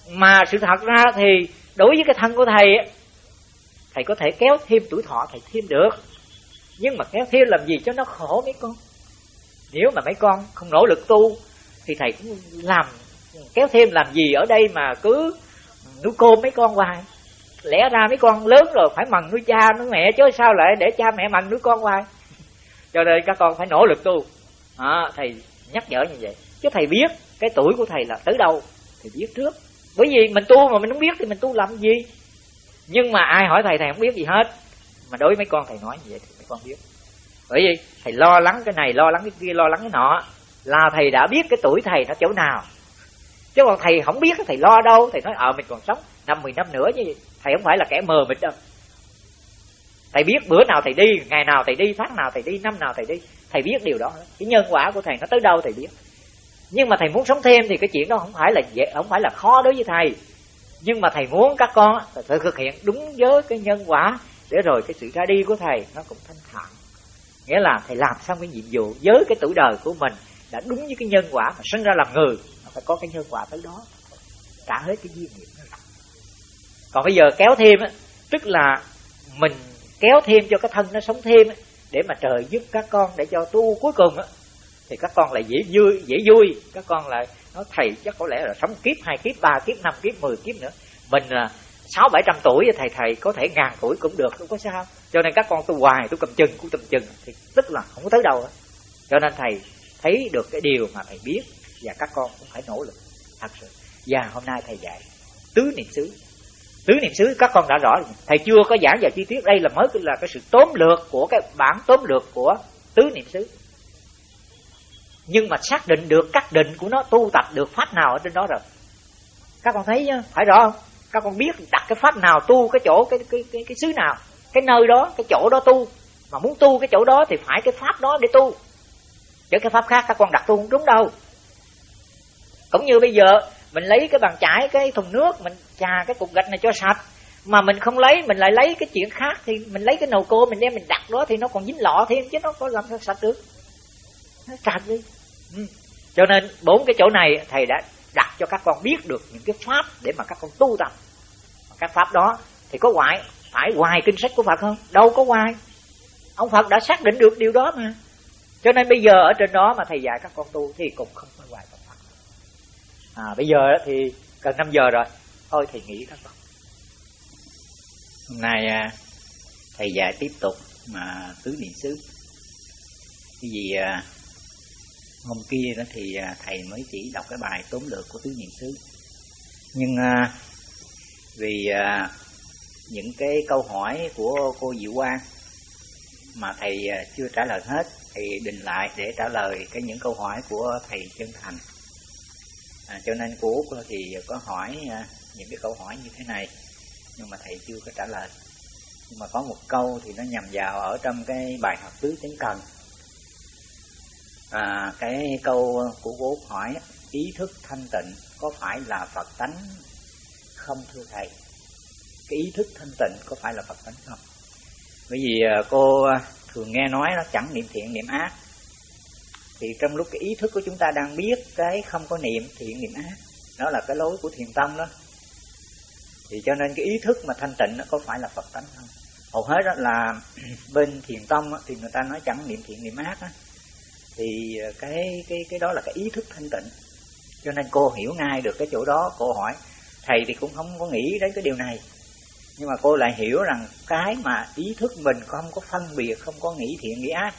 Mà sự thật ra thì đối với cái thân của thầy, thầy có thể kéo thêm tuổi thọ thầy thêm được, nhưng mà kéo thêm làm gì cho nó khổ mấy con. Nếu mà mấy con không nỗ lực tu thì thầy cũng làm kéo thêm làm gì ở đây mà cứ nuôi cơm mấy con hoài. Lẽ ra mấy con lớn rồi phải mần nuôi cha nuôi mẹ chứ sao lại để cha mẹ mần nuôi con hoài. Cho nên các con phải nỗ lực tu. À, thầy nhắc nhở như vậy. Chứ thầy biết cái tuổi của thầy là tới đâu, thầy biết trước. Bởi vì mình tu mà mình không biết thì mình tu làm gì. Nhưng mà ai hỏi thầy, thầy không biết gì hết. Mà đối với mấy con thầy nói như vậy thì mấy con biết. Bởi vì thầy lo lắng cái này, lo lắng cái kia, lo lắng cái nọ, là thầy đã biết cái tuổi thầy nó chỗ nào. Chứ còn thầy không biết thầy lo đâu. Thầy nói ờ mình còn sống năm mười năm nữa chứ thầy không phải là kẻ mờ mịt đâu. Thầy biết bữa nào thầy đi, ngày nào thầy đi, tháng nào thầy đi, năm nào thầy đi. Thầy biết điều đó. Cái nhân quả của thầy nó tới đâu thầy biết. Nhưng mà thầy muốn sống thêm thì cái chuyện đó không phải là dễ, không phải là khó đối với thầy. Nhưng mà thầy muốn các con thực hiện đúng với cái nhân quả, để rồi cái sự ra đi của thầy nó cũng thanh thản. Nghĩa là thầy làm xong cái nhiệm vụ với cái tuổi đời của mình đã đúng với cái nhân quả mà sinh ra làm người, mà phải có cái nhân quả tới đó, trả hết cái duyên nghiệp. Còn bây giờ kéo thêm á, tức là mình kéo thêm cho cái thân nó sống thêm á, để mà trời giúp các con, để cho tu cuối cùng á, thì các con lại dễ vui, dễ vui. Các con lại nói thầy chắc có lẽ là sống kiếp hai kiếp ba kiếp năm kiếp mười kiếp nữa. Mình là sáu bảy trăm tuổi thầy thầy có thể ngàn tuổi cũng được, không có sao. Cho nên các con tu hoài, tu cầm chừng, tu cầm chừng thì tức là không có tới đâu. Cho nên thầy thấy được cái điều mà thầy biết, và các con cũng phải nỗ lực thật sự. Và hôm nay thầy dạy tứ niệm xứ. Tứ niệm xứ các con đã rõ rồi. Thầy chưa có giảng vào chi tiết, đây là mới là cái sự tóm lược của cái bản tóm lược của tứ niệm xứ. Nhưng mà xác định được các định của nó, tu tập được pháp nào ở trên đó rồi. Các con thấy nhá, phải rõ không? Các con biết đặt cái pháp nào, tu cái chỗ, cái cái cái, cái xứ nào, cái nơi đó, cái chỗ đó tu. Mà muốn tu cái chỗ đó thì phải cái pháp đó để tu, chứ cái pháp khác các con đặt tu không đúng đâu. Cũng như bây giờ mình lấy cái bàn chải, cái thùng nước, mình chà cái cục gạch này cho sạch, mà mình không lấy, mình lại lấy cái chuyện khác, thì mình lấy cái nồi cô mình đem mình đặt đó thì nó còn dính lọ thêm, chứ nó có làm sao sạch được, nó sạch đi. Ừ. Cho nên bốn cái chỗ này thầy đã đặt cho các con biết được những cái pháp để mà các con tu tập. Các pháp đó thì có hoài, phải hoài kinh sách của Phật không? Đâu có hoài, ông Phật đã xác định được điều đó mà. Cho nên bây giờ ở trên đó mà thầy dạy các con tu thì cũng không phải hoài Phật. À, bây giờ thì gần năm giờ rồi, thôi thầy nghỉ các con. Hôm nay thầy dạy tiếp tục mà tứ niệm xứ. Cái gì hôm kia đó thì thầy mới chỉ đọc cái bài tóm lược của tứ niệm xứ, nhưng vì những cái câu hỏi của cô Diệu Quang mà thầy chưa trả lời hết, thầy định lại để trả lời cái những câu hỏi của thầy Chân Thành. À, cho nên cô Út thì có hỏi những cái câu hỏi như thế này, nhưng mà thầy chưa có trả lời. Nhưng mà có một câu thì nó nhằm vào ở trong cái bài học tứ chánh cần. À, cái câu của cô Út hỏi: ý thức thanh tịnh có phải là Phật tánh không thưa thầy? Cái ý thức thanh tịnh có phải là Phật tánh không? Bởi vì cô thường nghe nói nó chẳng niệm thiện niệm ác, thì trong lúc cái ý thức của chúng ta đang biết cái không có niệm thiện niệm ác, đó là cái lối của thiền tông đó. Thì cho nên cái ý thức mà thanh tịnh nó có phải là Phật tánh không? Hầu hết đó là bên thiền tông đó, thì người ta nói chẳng niệm thiện niệm ác đó. Thì cái cái cái đó là cái ý thức thanh tịnh. Cho nên cô hiểu ngay được cái chỗ đó. Cô hỏi thầy thì cũng không có nghĩ đến cái điều này, nhưng mà cô lại hiểu rằng cái mà ý thức mình không có phân biệt, không có nghĩ thiện nghĩ ác,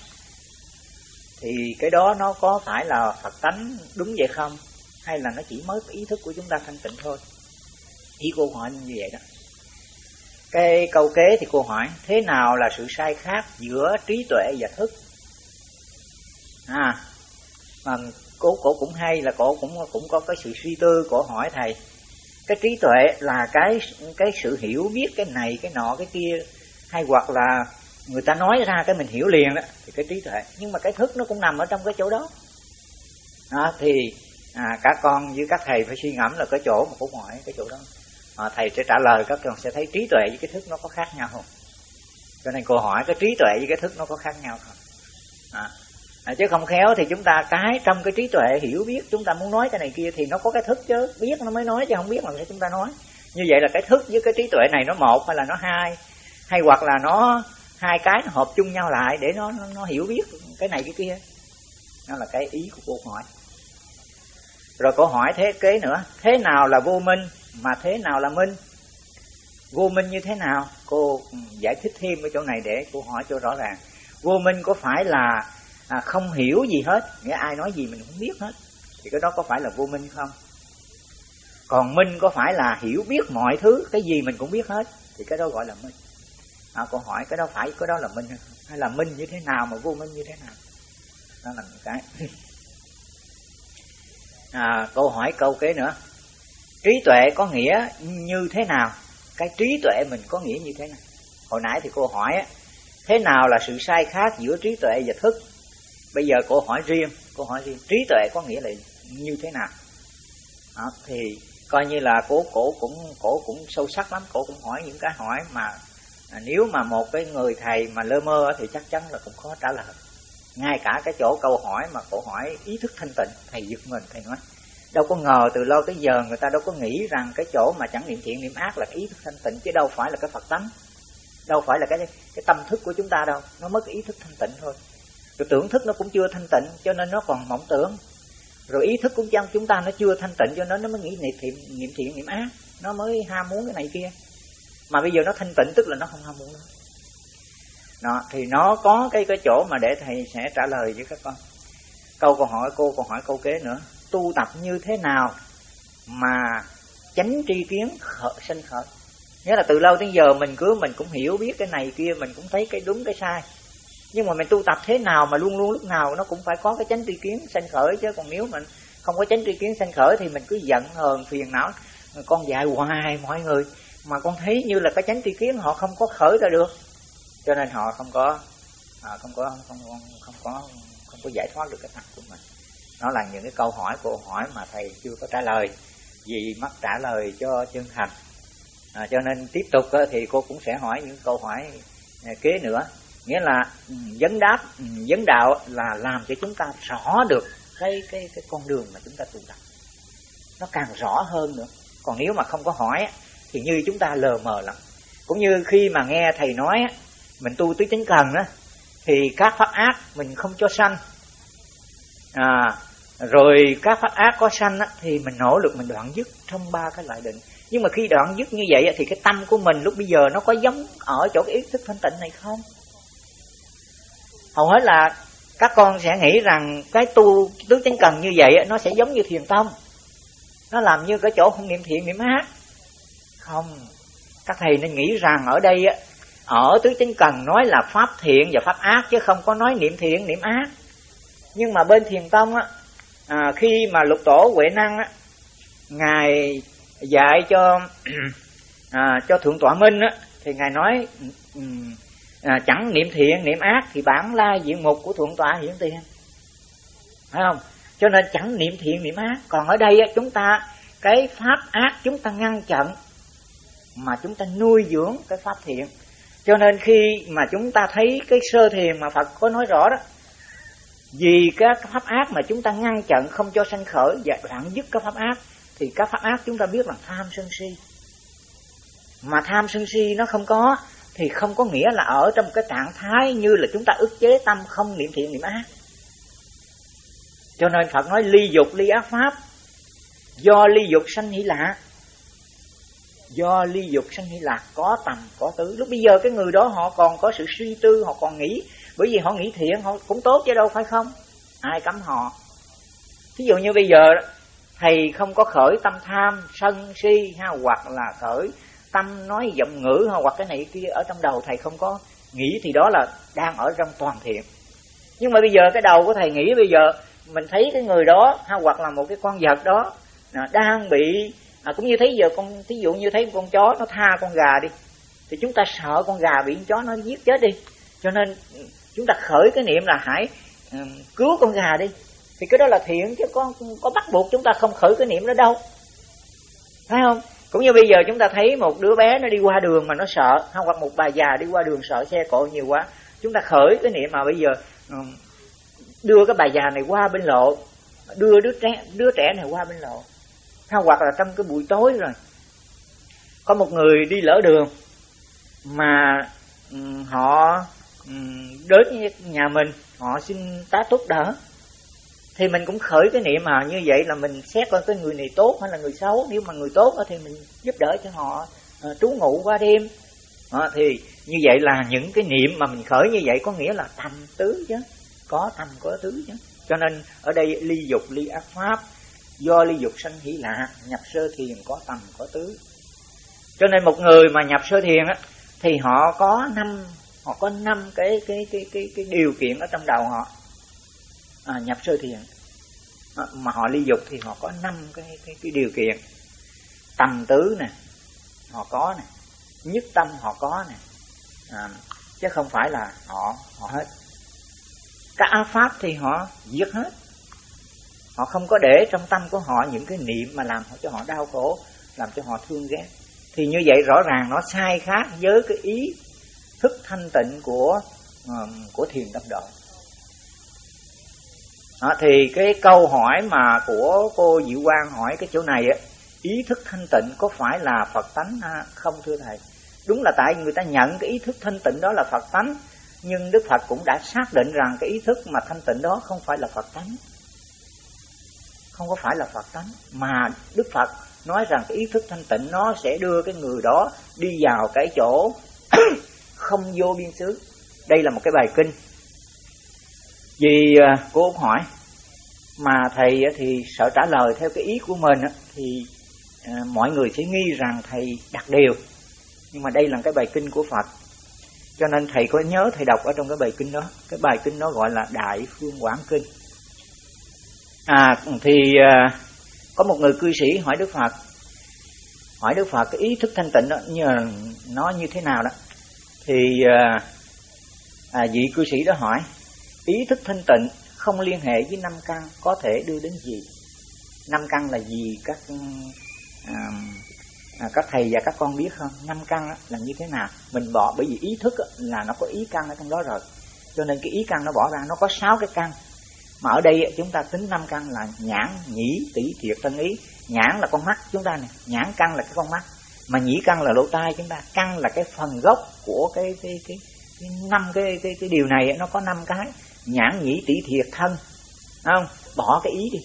thì cái đó nó có phải là Phật tánh đúng vậy không? Hay là nó chỉ mới ý thức của chúng ta thanh tịnh thôi? Ý cô hỏi như vậy đó. Cái câu kế thì cô hỏi: thế nào là sự sai khác giữa trí tuệ và thức? À, mà cô, cô cũng hay là cô cũng, cũng có cái sự suy tư. Cô hỏi thầy cái trí tuệ là cái, cái sự hiểu biết cái này cái nọ cái kia, hay hoặc là người ta nói ra cái mình hiểu liền đó, thì cái trí tuệ. Nhưng mà cái thức nó cũng nằm ở trong cái chỗ đó, đó thì à, cả con với các thầy phải suy ngẫm là cái chỗ mà cũng hỏi cái chỗ đó. À, thầy sẽ trả lời các con sẽ thấy trí tuệ với cái thức nó có khác nhau không. Cho nên cô hỏi cái trí tuệ với cái thức nó có khác nhau không. À, à, chứ không khéo thì chúng ta cái trong cái trí tuệ hiểu biết chúng ta muốn nói cái này kia thì nó có cái thức chứ, biết nó mới nói chứ không biết là chúng ta nói. Như vậy là cái thức với cái trí tuệ này nó một hay là nó hai, hay hoặc là nó hai cái nó hợp chung nhau lại để nó, nó, nó hiểu biết cái này cái kia. Đó là cái ý của cô hỏi. Rồi cô hỏi thế kế nữa: thế nào là vô minh mà thế nào là minh? Vô minh như thế nào? Cô giải thích thêm cái chỗ này để cô hỏi cho rõ ràng. Vô minh có phải là à, không hiểu gì hết, nghĩa ai nói gì mình không biết hết, thì cái đó có phải là vô minh không? Còn minh có phải là hiểu biết mọi thứ, cái gì mình cũng biết hết, thì cái đó gọi là minh. À, cô hỏi cái đó phải, cái đó là minh hay không? Hay là minh như thế nào mà vô minh như thế nào? Đó là một cái. À, cô hỏi câu kế nữa: trí tuệ có nghĩa như thế nào? Cái trí tuệ mình có nghĩa như thế nào? Hồi nãy thì cô hỏi thế nào là sự sai khác giữa trí tuệ và thức. Bây giờ cô hỏi riêng, cô hỏi riêng trí tuệ có nghĩa là như thế nào? Đó, thì coi như là cô, cô cũng cô cũng sâu sắc lắm, cô cũng hỏi những cái hỏi mà à, nếu mà một cái người thầy mà lơ mơ thì chắc chắn là cũng khó trả lời. Ngay cả cái chỗ câu hỏi mà câu hỏi ý thức thanh tịnh, thầy giật mình, thầy nói đâu có ngờ từ lâu tới giờ người ta đâu có nghĩ rằng cái chỗ mà chẳng niệm thiện niệm ác là cái ý thức thanh tịnh, chứ đâu phải là cái Phật tánh, đâu phải là cái cái tâm thức của chúng ta đâu, nó mất cái ý thức thanh tịnh thôi. Rồi tưởng thức nó cũng chưa thanh tịnh cho nên nó còn mộng tưởng, rồi ý thức cũng trong chúng ta nó chưa thanh tịnh cho nên nó mới nghĩ niệm thiện niệm, thiện, niệm ác, nó mới ham muốn cái này kia. Mà bây giờ nó thanh tịnh tức là nó không ham muốn nữa. Đó, thì nó có cái cái chỗ mà để thầy sẽ trả lời với các con. Câu còn hỏi cô còn hỏi câu kế nữa, tu tập như thế nào mà chánh tri kiến khởi sinh khởi? Nghĩa là từ lâu đến giờ mình cứ mình cũng hiểu biết cái này kia, mình cũng thấy cái đúng cái sai, nhưng mà mình tu tập thế nào mà luôn luôn lúc nào nó cũng phải có cái chánh tri kiến sanh khởi chứ. Còn nếu mình không có chánh tri kiến sanh khởi thì mình cứ giận hờn phiền não, con dạy hoài mọi người mà con thấy như là cái chánh tri kiến họ không có khởi ra được, cho nên họ không có họ không có không, không, không có không có giải thoát được cái thật của mình. Nó là những cái câu hỏi câu hỏi mà thầy chưa có trả lời vì mắc trả lời cho chân thành, à, cho nên tiếp tục thì cô cũng sẽ hỏi những câu hỏi kế nữa. Nghĩa là vấn đáp, vấn đạo là làm cho chúng ta rõ được cái cái cái con đường mà chúng ta tu tập, nó càng rõ hơn nữa. Còn nếu mà không có hỏi thì như chúng ta lờ mờ lắm. Cũng như khi mà nghe thầy nói mình tu tứ chánh cần á, thì các pháp ác mình không cho sanh, à, rồi các pháp ác có sanh á, thì mình nỗ lực mình đoạn dứt trong ba cái loại định. Nhưng mà khi đoạn dứt như vậy thì cái tâm của mình lúc bây giờ nó có giống ở chỗ cái ý thức thanh tịnh này không? Hầu hết là các con sẽ nghĩ rằng cái tu tứ chánh cần như vậy nó sẽ giống như thiền tông, nó làm như cái chỗ không niệm thiện niệm ác. Không, các thầy nên nghĩ rằng ở đây ở tứ chánh cần nói là pháp thiện và pháp ác chứ không có nói niệm thiện niệm ác. Nhưng mà bên thiền tông á, khi mà lục tổ Huệ Năng á, ngài dạy cho à, cho thượng tọa Minh á, thì ngài nói à, chẳng niệm thiện niệm ác thì bản lai diện mục của thượng tọa hiển tiền, phải không? Cho nên chẳng niệm thiện niệm ác. Còn ở đây á, chúng ta cái pháp ác chúng ta ngăn chặn mà chúng ta nuôi dưỡng cái pháp thiện. Cho nên khi mà chúng ta thấy cái sơ thiền mà Phật có nói rõ đó, vì các pháp ác mà chúng ta ngăn chặn không cho sanh khởi và đoạn dứt các pháp ác, thì các pháp ác chúng ta biết là tham sân si. Mà tham sân si nó không có thì không có nghĩa là ở trong cái trạng thái như là chúng ta ức chế tâm không niệm thiện niệm ác. Cho nên Phật nói ly dục ly ác pháp, do ly dục sanh hỷ lạc, do ly dục sanh hỷ lạc có tầm có tứ. Lúc bây giờ cái người đó họ còn có sự suy tư, họ còn nghĩ, bởi vì họ nghĩ thiện họ cũng tốt chứ đâu phải không, ai cấm họ. Thí dụ như bây giờ thầy không có khởi tâm tham sân si ha, hoặc là khởi tâm nói giọng ngữ ha, hoặc cái này kia ở trong đầu thầy không có nghĩ, thì đó là đang ở trong toàn thiện. Nhưng mà bây giờ cái đầu của thầy nghĩ bây giờ mình thấy cái người đó ha, hoặc là một cái con vật đó đang bị à, cũng như thấy giờ con, thí dụ như thấy con chó nó tha con gà đi, thì chúng ta sợ con gà bị con chó nó giết chết đi, cho nên chúng ta khởi cái niệm là hãy um, cứu con gà đi, thì cái đó là thiện chứ có có bắt buộc chúng ta không khởi cái niệm đó đâu, phải không? Cũng như bây giờ chúng ta thấy một đứa bé nó đi qua đường mà nó sợ, hoặc một bà già đi qua đường sợ xe cộ nhiều quá, chúng ta khởi cái niệm mà bây giờ um, đưa cái bà già này qua bên lộ, đưa đứa trẻ đứa trẻ này qua bên lộ. Hoặc là trong cái buổi tối rồi có một người đi lỡ đường mà um, họ um, đến nhà mình họ xin tá túc đỡ, thì mình cũng khởi cái niệm mà như vậy là mình xét coi cái người này tốt hay là người xấu. Nếu mà người tốt thì mình giúp đỡ cho họ uh, trú ngụ qua đêm. Đó, thì như vậy là những cái niệm mà mình khởi như vậy có nghĩa là tầm tứ chứ, có tầm có tứ chứ. Cho nên ở đây ly dục ly ác pháp, do ly dục sanh hỷ lạc, nhập sơ thiền có tầm có tứ. Cho nên một người mà nhập sơ thiền á, thì họ có năm họ có năm cái cái cái cái cái điều kiện ở trong đầu họ à, nhập sơ thiền. À, mà họ ly dục thì họ có năm cái cái cái điều kiện. Tầm tứ nè, họ có nè, nhất tâm họ có nè. À, chứ không phải là họ họ hết. Các ác pháp thì họ diệt hết. Họ không có để trong tâm của họ những cái niệm mà làm cho họ đau khổ, làm cho họ thương ghét. Thì như vậy rõ ràng nó sai khác với cái ý thức thanh tịnh của của thiền tâm độ. À, thì cái câu hỏi mà của cô Diệu Quang hỏi cái chỗ này á, ý thức thanh tịnh có phải là Phật tánh không thưa thầy? Đúng là tại người ta nhận cái ý thức thanh tịnh đó là Phật tánh, nhưng Đức Phật cũng đã xác định rằng cái ý thức mà thanh tịnh đó không phải là Phật tánh, không có phải là Phật tánh, mà Đức Phật nói rằng cái ý thức thanh tịnh nó sẽ đưa cái người đó đi vào cái chỗ không vô biên xứ. Đây là một cái bài kinh. Vì cô hỏi mà thầy thì sợ trả lời theo cái ý của mình thì mọi người sẽ nghi rằng thầy đặt điều, nhưng mà đây là cái bài kinh của Phật, cho nên thầy có nhớ thầy đọc ở trong cái bài kinh đó. Cái bài kinh đó gọi là Đại Phương Quảng Kinh. À thì có một người cư sĩ hỏi Đức Phật, hỏi Đức Phật cái ý thức thanh tịnh đó như nó như thế nào đó. Thì à, vị cư sĩ đó hỏi ý thức thanh tịnh không liên hệ với năm căn có thể đưa đến gì? Năm căn là gì các à, à, các thầy và các con biết không? Năm căn là như thế nào? Mình bỏ, bởi vì ý thức là nó có ý căn ở trong đó rồi, cho nên cái ý căn nó bỏ ra, nó có sáu cái căn. Mà ở đây chúng ta tính năm căn là nhãn, nhĩ, tỷ, thiệt, thân, ý. Nhãn là con mắt chúng ta này, nhãn căn là cái con mắt, mà nhĩ căn là lỗ tai chúng ta. Căn là cái phần gốc của cái cái cái năm cái cái, cái cái điều này, nó có năm cái: nhãn, nhĩ, tỷ, thiệt, thân. Không, bỏ cái ý đi.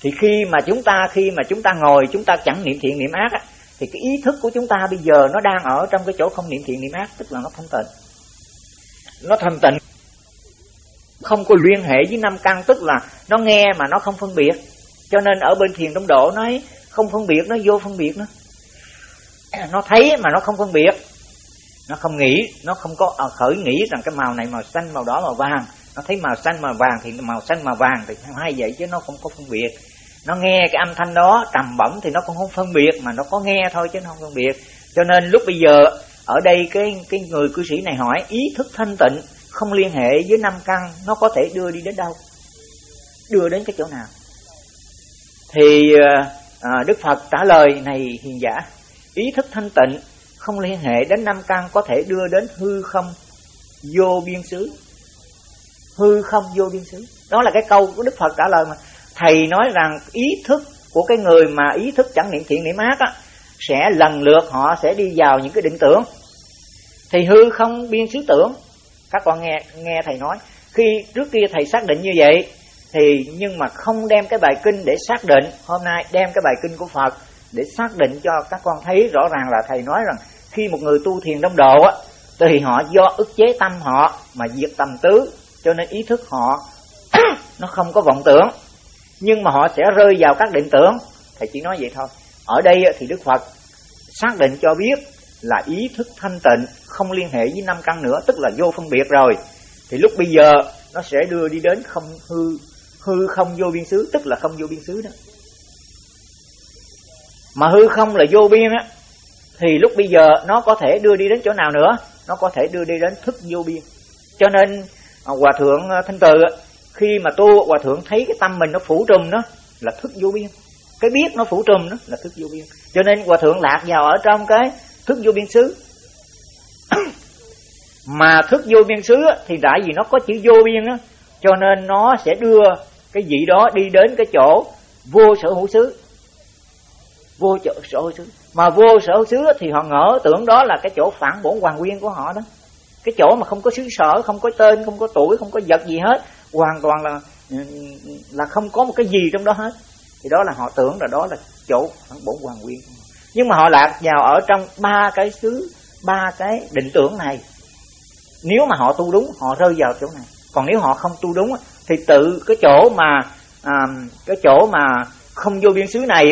Thì khi mà chúng ta khi mà chúng ta ngồi chúng ta chẳng niệm thiện niệm ác á, thì cái ý thức của chúng ta bây giờ nó đang ở trong cái chỗ không niệm thiện niệm ác, tức là nó thanh tịnh, nó thanh tịnh, không có liên hệ với năm căn, tức là nó nghe mà nó không phân biệt. Cho nên ở bên thiền tông độ nó không phân biệt, nó vô phân biệt nữa. Nó thấy mà nó không phân biệt, nó không nghĩ, nó không có khởi nghĩ rằng cái màu này màu xanh, màu đỏ, màu vàng. Nó thấy màu xanh màu vàng thì màu xanh màu vàng thì hay vậy, chứ nó không có phân biệt. Nó nghe cái âm thanh đó trầm bổng thì nó cũng không phân biệt, mà nó có nghe thôi chứ nó không phân biệt. Cho nên lúc bây giờ ở đây cái cái người cư sĩ này hỏi ý thức thanh tịnh không liên hệ với năm căn nó có thể đưa đi đến đâu, đưa đến cái chỗ nào? Thì à, Đức Phật trả lời: này hiền giả, ý thức thanh tịnh không liên hệ đến năm căn có thể đưa đến hư không vô biên xứ. Hư không vô biên xứ, đó là cái câu của Đức Phật trả lời mà. Thầy nói rằng ý thức của cái người mà ý thức chẳng niệm thiện niệm ác á, sẽ lần lượt họ sẽ đi vào những cái định tưởng. Thì hư không biên xứ tưởng, các con nghe nghe thầy nói, khi trước kia thầy xác định như vậy thì nhưng mà không đem cái bài kinh để xác định. Hôm nay đem cái bài kinh của Phật để xác định cho các con thấy rõ ràng là thầy nói rằng khi một người tu thiền đông độ á, thì họ do ức chế tâm họ mà diệt tầm tứ, cho nên ý thức họ nó không có vọng tưởng, nhưng mà họ sẽ rơi vào các định tưởng. Thầy chỉ nói vậy thôi. Ở đây thì Đức Phật xác định cho biết là ý thức thanh tịnh không liên hệ với năm căn nữa, tức là vô phân biệt rồi. Thì lúc bây giờ nó sẽ đưa đi đến không hư hư không vô biên xứ, tức là không vô biên xứ đó. Mà hư không là vô biên á, thì lúc bây giờ nó có thể đưa đi đến chỗ nào nữa? Nó có thể đưa đi đến thức vô biên. Cho nên Hòa Thượng Thanh Từ khi mà tu, Hòa Thượng thấy cái tâm mình nó phủ trùm, nó là thức vô biên, cái biết nó phủ trùm, nó là thức vô biên. Cho nên Hòa Thượng lạc vào ở trong cái thức vô biên xứ. Mà thức vô biên xứ thì tại vì nó có chữ vô biên đó, cho nên nó sẽ đưa cái vị đó đi đến cái chỗ vô sở hữu xứ. Vô sở hữu xứ, mà vô sở hữu xứ thì họ ngỡ tưởng đó là cái chỗ phản bổn hoàn nguyên của họ đó, cái chỗ mà không có xứ sở, không có tên, không có tuổi, không có vật gì hết, hoàn toàn là là không có một cái gì trong đó hết. Thì đó là họ tưởng là đó là chỗ phản bổn hoàn nguyên, nhưng mà họ lạc vào ở trong ba cái xứ, ba cái định tưởng này. Nếu mà họ tu đúng họ rơi vào chỗ này, còn nếu họ không tu đúng thì tự cái chỗ mà à, cái chỗ mà không vô biên xứ này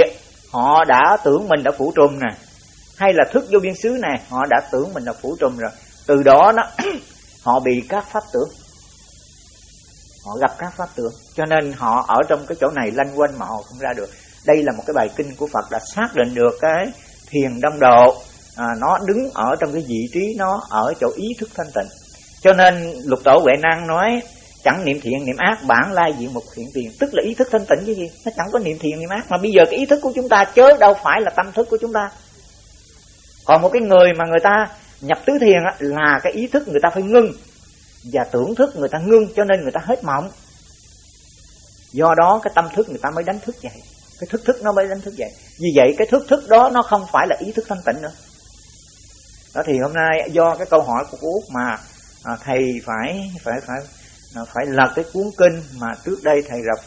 họ đã tưởng mình đã phủ trùm nè, hay là thức vô biên xứ này họ đã tưởng mình đã phủ trùm rồi. Từ đó nó họ bị các pháp tưởng, họ gặp các pháp tưởng, cho nên họ ở trong cái chỗ này lanh quanh mà họ không ra được. Đây là một cái bài kinh của Phật đã xác định được cái thiền đông độ, à, nó đứng ở trong cái vị trí nó ở chỗ ý thức thanh tịnh. Cho nên Lục Tổ Huệ Năng nói chẳng niệm thiện niệm ác bản lai diện mục hiện tiền, tức là ý thức thanh tịnh chứ gì, nó chẳng có niệm thiện niệm ác. Mà bây giờ cái ý thức của chúng ta chớ đâu phải là tâm thức của chúng ta. Còn một cái người mà người ta nhập tứ thiền là cái ý thức người ta phải ngưng, và tưởng thức người ta ngưng, cho nên người ta hết mộng. Do đó cái tâm thức người ta mới đánh thức dậy, cái thức thức nó mới đánh thức dậy. Vì vậy cái thức thức đó nó không phải là ý thức thanh tịnh nữa. Đó thì hôm nay do cái câu hỏi của cô Út mà à, thầy phải phải phải phải lật cái cuốn kinh mà trước đây thầy đọc.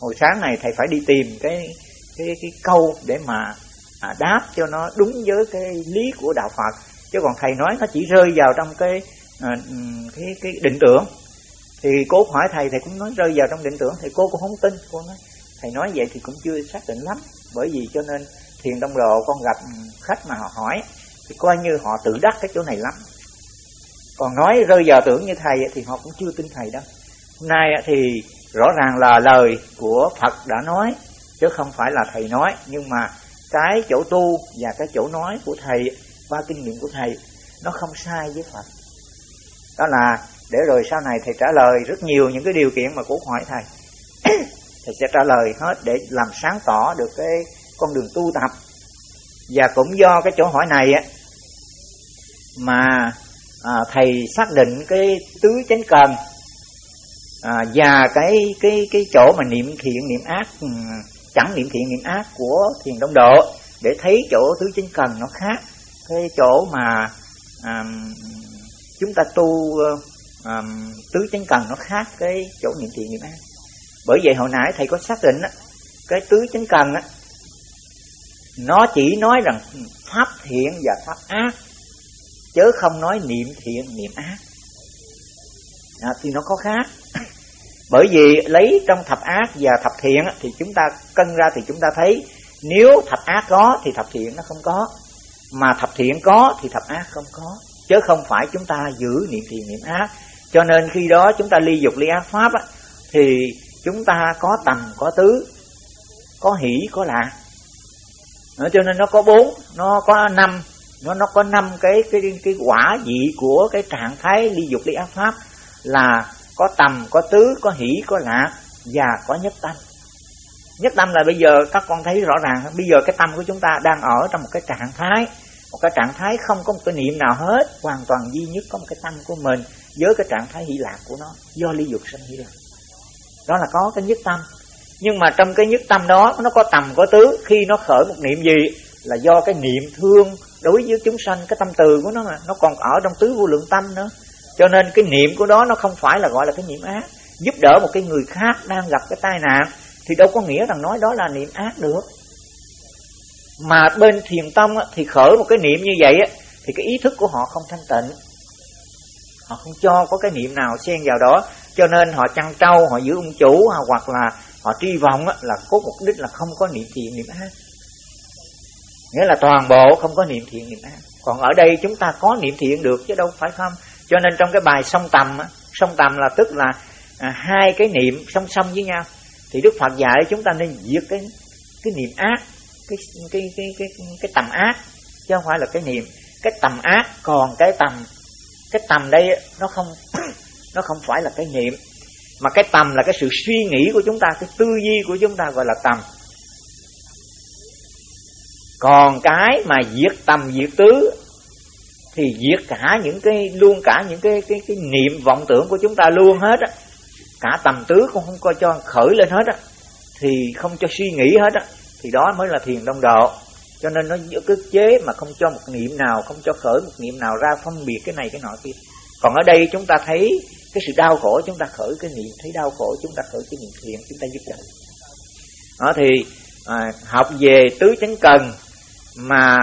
Hồi sáng này thầy phải đi tìm cái cái cái câu để mà à, đáp cho nó đúng với cái lý của đạo Phật, chứ còn thầy nói nó chỉ rơi vào trong cái à, cái cái định tưởng. Thì cô Út hỏi thầy, thầy cũng nói rơi vào trong định tưởng, thì cô cũng không tin. Cô nói thầy nói vậy thì cũng chưa xác định lắm, bởi vì cho nên thiền đông đồ con gặp khách mà họ hỏi thì coi như họ tự đắc cái chỗ này lắm, còn nói rơi vào tưởng như thầy thì họ cũng chưa tin thầy đâu. Hôm nay thì rõ ràng là lời của Phật đã nói chứ không phải là thầy nói, nhưng mà cái chỗ tu và cái chỗ nói của thầy qua kinh nghiệm của thầy nó không sai với Phật. Đó là để rồi sau này thầy trả lời rất nhiều những cái điều kiện mà cô hỏi thầy. Thầy sẽ trả lời hết để làm sáng tỏ được cái con đường tu tập. Và cũng do cái chỗ hỏi này á mà à, thầy xác định cái tứ chánh cần à, và cái cái cái chỗ mà niệm thiện niệm ác, chẳng niệm thiện niệm ác của thiền đông độ, để thấy chỗ tứ chánh cần nó khác cái chỗ mà à, chúng ta tu à, tứ chánh cần nó khác cái chỗ niệm thiện niệm ác. Bởi vậy hồi nãy thầy có xác định á, cái tứ chánh cần á nó chỉ nói rằng pháp thiện và pháp ác, chứ không nói niệm thiện niệm ác à, thì nó có khác. Bởi vì lấy trong thập ác và thập thiện thì chúng ta cân ra thì chúng ta thấy nếu thập ác có thì thập thiện nó không có, mà thập thiện có thì thập ác không có, chứ không phải chúng ta giữ niệm thiện niệm ác. Cho nên khi đó chúng ta ly dục ly ác pháp á, thì chúng ta có tầm có tứ, có hỷ có lạc. Cho nên nó có bốn, nó có năm, nó nó có năm cái cái cái quả vị của cái trạng thái ly dục ly ác pháp là có tầm, có tứ, có hỷ, có lạc và có nhất tâm. Nhất tâm là bây giờ các con thấy rõ ràng, bây giờ cái tâm của chúng ta đang ở trong một cái trạng thái, một cái trạng thái không có một cái niệm nào hết, hoàn toàn duy nhất có một cái tâm của mình với cái trạng thái hỷ lạc của nó, do ly dục sanh hỷ lạc. Đó là có cái nhất tâm. Nhưng mà trong cái nhất tâm đó nó có tầm có tứ, khi nó khởi một niệm gì là do cái niệm thương đối với chúng sanh, cái tâm từ của nó mà nó còn ở trong tứ vô lượng tâm nữa. Cho nên cái niệm của đó nó không phải là gọi là cái niệm ác. Giúp đỡ một cái người khác đang gặp cái tai nạn thì đâu có nghĩa rằng nói đó là niệm ác được. Mà bên thiền tông thì khởi một cái niệm như vậy thì cái ý thức của họ không thanh tịnh, họ không cho có cái niệm nào xen vào đó, cho nên họ chăn trâu, họ giữ ông chủ, hoặc là họ tri vọng là cốt mục đích là không có niệm thiện niệm ác, nghĩa là toàn bộ không có niệm thiện niệm ác. Còn ở đây chúng ta có niệm thiện được chứ đâu phải không. Cho nên trong cái bài song tầm, song tầm là tức là à, hai cái niệm song song với nhau, thì Đức Phật dạy chúng ta nên diệt cái cái niệm ác, cái cái cái cái cái tầm ác, chứ không phải là cái niệm, cái tầm ác. Còn cái tầm cái tầm đây nó không nó không phải là cái niệm, mà cái tầm là cái sự suy nghĩ của chúng ta, cái tư duy của chúng ta gọi là tầm. Còn cái mà diệt tầm diệt tứ thì diệt cả những cái luôn cả những cái cái cái niệm vọng tưởng của chúng ta luôn hết á, cả tầm tứ cũng không coi cho khởi lên hết á, thì không cho suy nghĩ hết á, thì đó mới là thiền đông độ. Cho nên nó cứ chế mà không cho một niệm nào, không cho khởi một niệm nào ra phân biệt cái này cái nọ kia. Còn ở đây chúng ta thấy cái sự đau khổ, chúng ta khởi cái niệm, thấy đau khổ chúng ta khởi cái niệm thiện, chúng ta giúp đỡ. Đó thì à, học về tứ chánh cần mà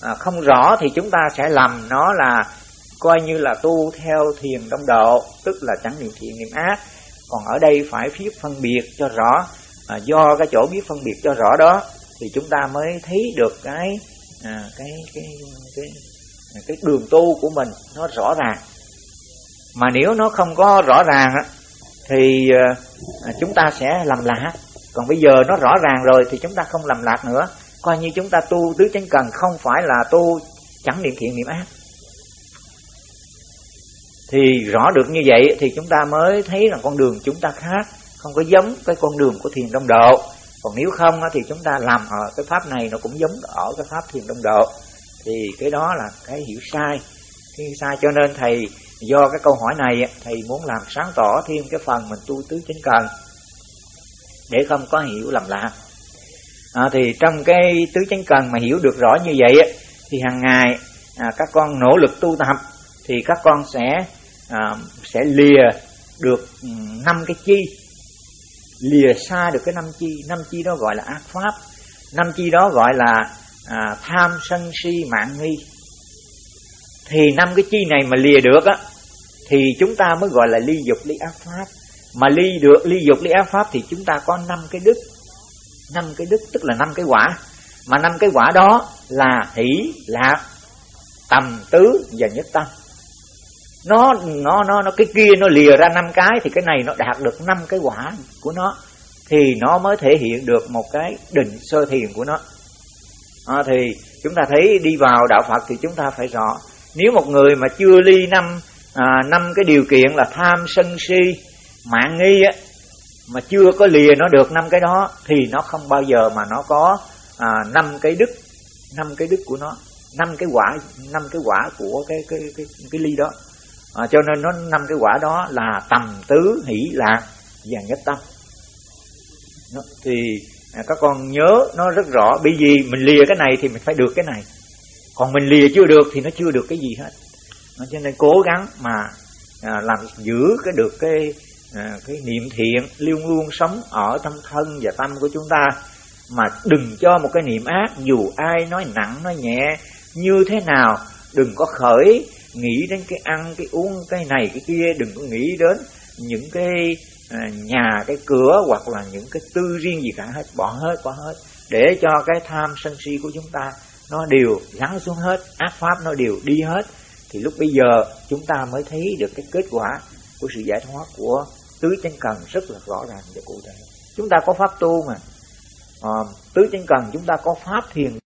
à, không rõ thì chúng ta sẽ lầm nó là coi như là tu theo thiền đông độ, tức là chẳng niệm thiện niệm ác. Còn ở đây phải biết phân biệt cho rõ à, do cái chỗ biết phân biệt cho rõ đó thì chúng ta mới thấy được cái à, cái, cái cái cái cái đường tu của mình nó rõ ràng. Mà nếu nó không có rõ ràng thì chúng ta sẽ lầm lạc. Còn bây giờ nó rõ ràng rồi thì chúng ta không lầm lạc nữa, coi như chúng ta tu tứ chánh cần không phải là tu chẳng niệm thiện niệm ác. Thì rõ được như vậy thì chúng ta mới thấy là con đường chúng ta khác, không có giống cái con đường của thiền đông độ. Còn nếu không thì chúng ta làm ở cái pháp này nó cũng giống ở cái pháp thiền đông độ. thì cái đó là cái hiểu sai, cái hiểu sai. Cho nên thầy do cái câu hỏi này thầy muốn làm sáng tỏ thêm cái phần mình tu tứ chánh cần để không có hiểu lầm lạc. À, thì trong cái tứ chánh cần mà hiểu được rõ như vậy thì hàng ngày à, các con nỗ lực tu tập thì các con sẽ à, sẽ lìa được năm cái chi, lìa xa được cái năm chi. Năm chi đó gọi là ác pháp, năm chi đó gọi là à, tham sân si mạn nghi. Thì năm cái chi này mà lìa được á thì chúng ta mới gọi là ly dục ly ác pháp. Mà ly được ly dục ly ác pháp thì chúng ta có năm cái đức, năm cái đức tức là năm cái quả. Mà năm cái quả đó là hỷ lạc tầm tứ và nhất tâm. Nó nó nó nó cái kia nó lìa ra năm cái thì cái này nó đạt được năm cái quả của nó thì nó mới thể hiện được một cái định sơ thiền của nó. À, thì chúng ta thấy đi vào đạo Phật thì chúng ta phải rõ, nếu một người mà chưa ly năm à, năm cái điều kiện là tham sân si mạn nghi á, mà chưa có lìa nó được năm cái đó thì nó không bao giờ mà nó có năm à, cái đức, năm cái đức của nó, năm cái quả, năm cái quả của cái cái cái cái ly đó. À, cho nên nó năm cái quả đó là tầm tứ hỷ lạc và nhất tâm. Đó, thì à, các con nhớ nó rất rõ, bởi vì mình lìa cái này thì mình phải được cái này, còn mình lìa chưa được thì nó chưa được cái gì hết. À, cho nên cố gắng mà à, làm giữ cái được cái à, cái niệm thiện luôn luôn sống ở trong thân và tâm của chúng ta, mà đừng cho một cái niệm ác, dù ai nói nặng nói nhẹ như thế nào, đừng có khởi nghĩ đến cái ăn cái uống cái này cái kia, đừng có nghĩ đến những cái à, nhà cái cửa hoặc là những cái tư riêng gì cả hết, bỏ hết bỏ hết để cho cái tham sân si của chúng ta nó đều lắng xuống hết, ác pháp nó đều đi hết, thì lúc bây giờ chúng ta mới thấy được cái kết quả của sự giải thoát của tứ chánh cần rất là rõ ràng và cụ thể. Chúng ta có pháp tu mà, à, tứ chánh cần chúng ta có pháp thiền.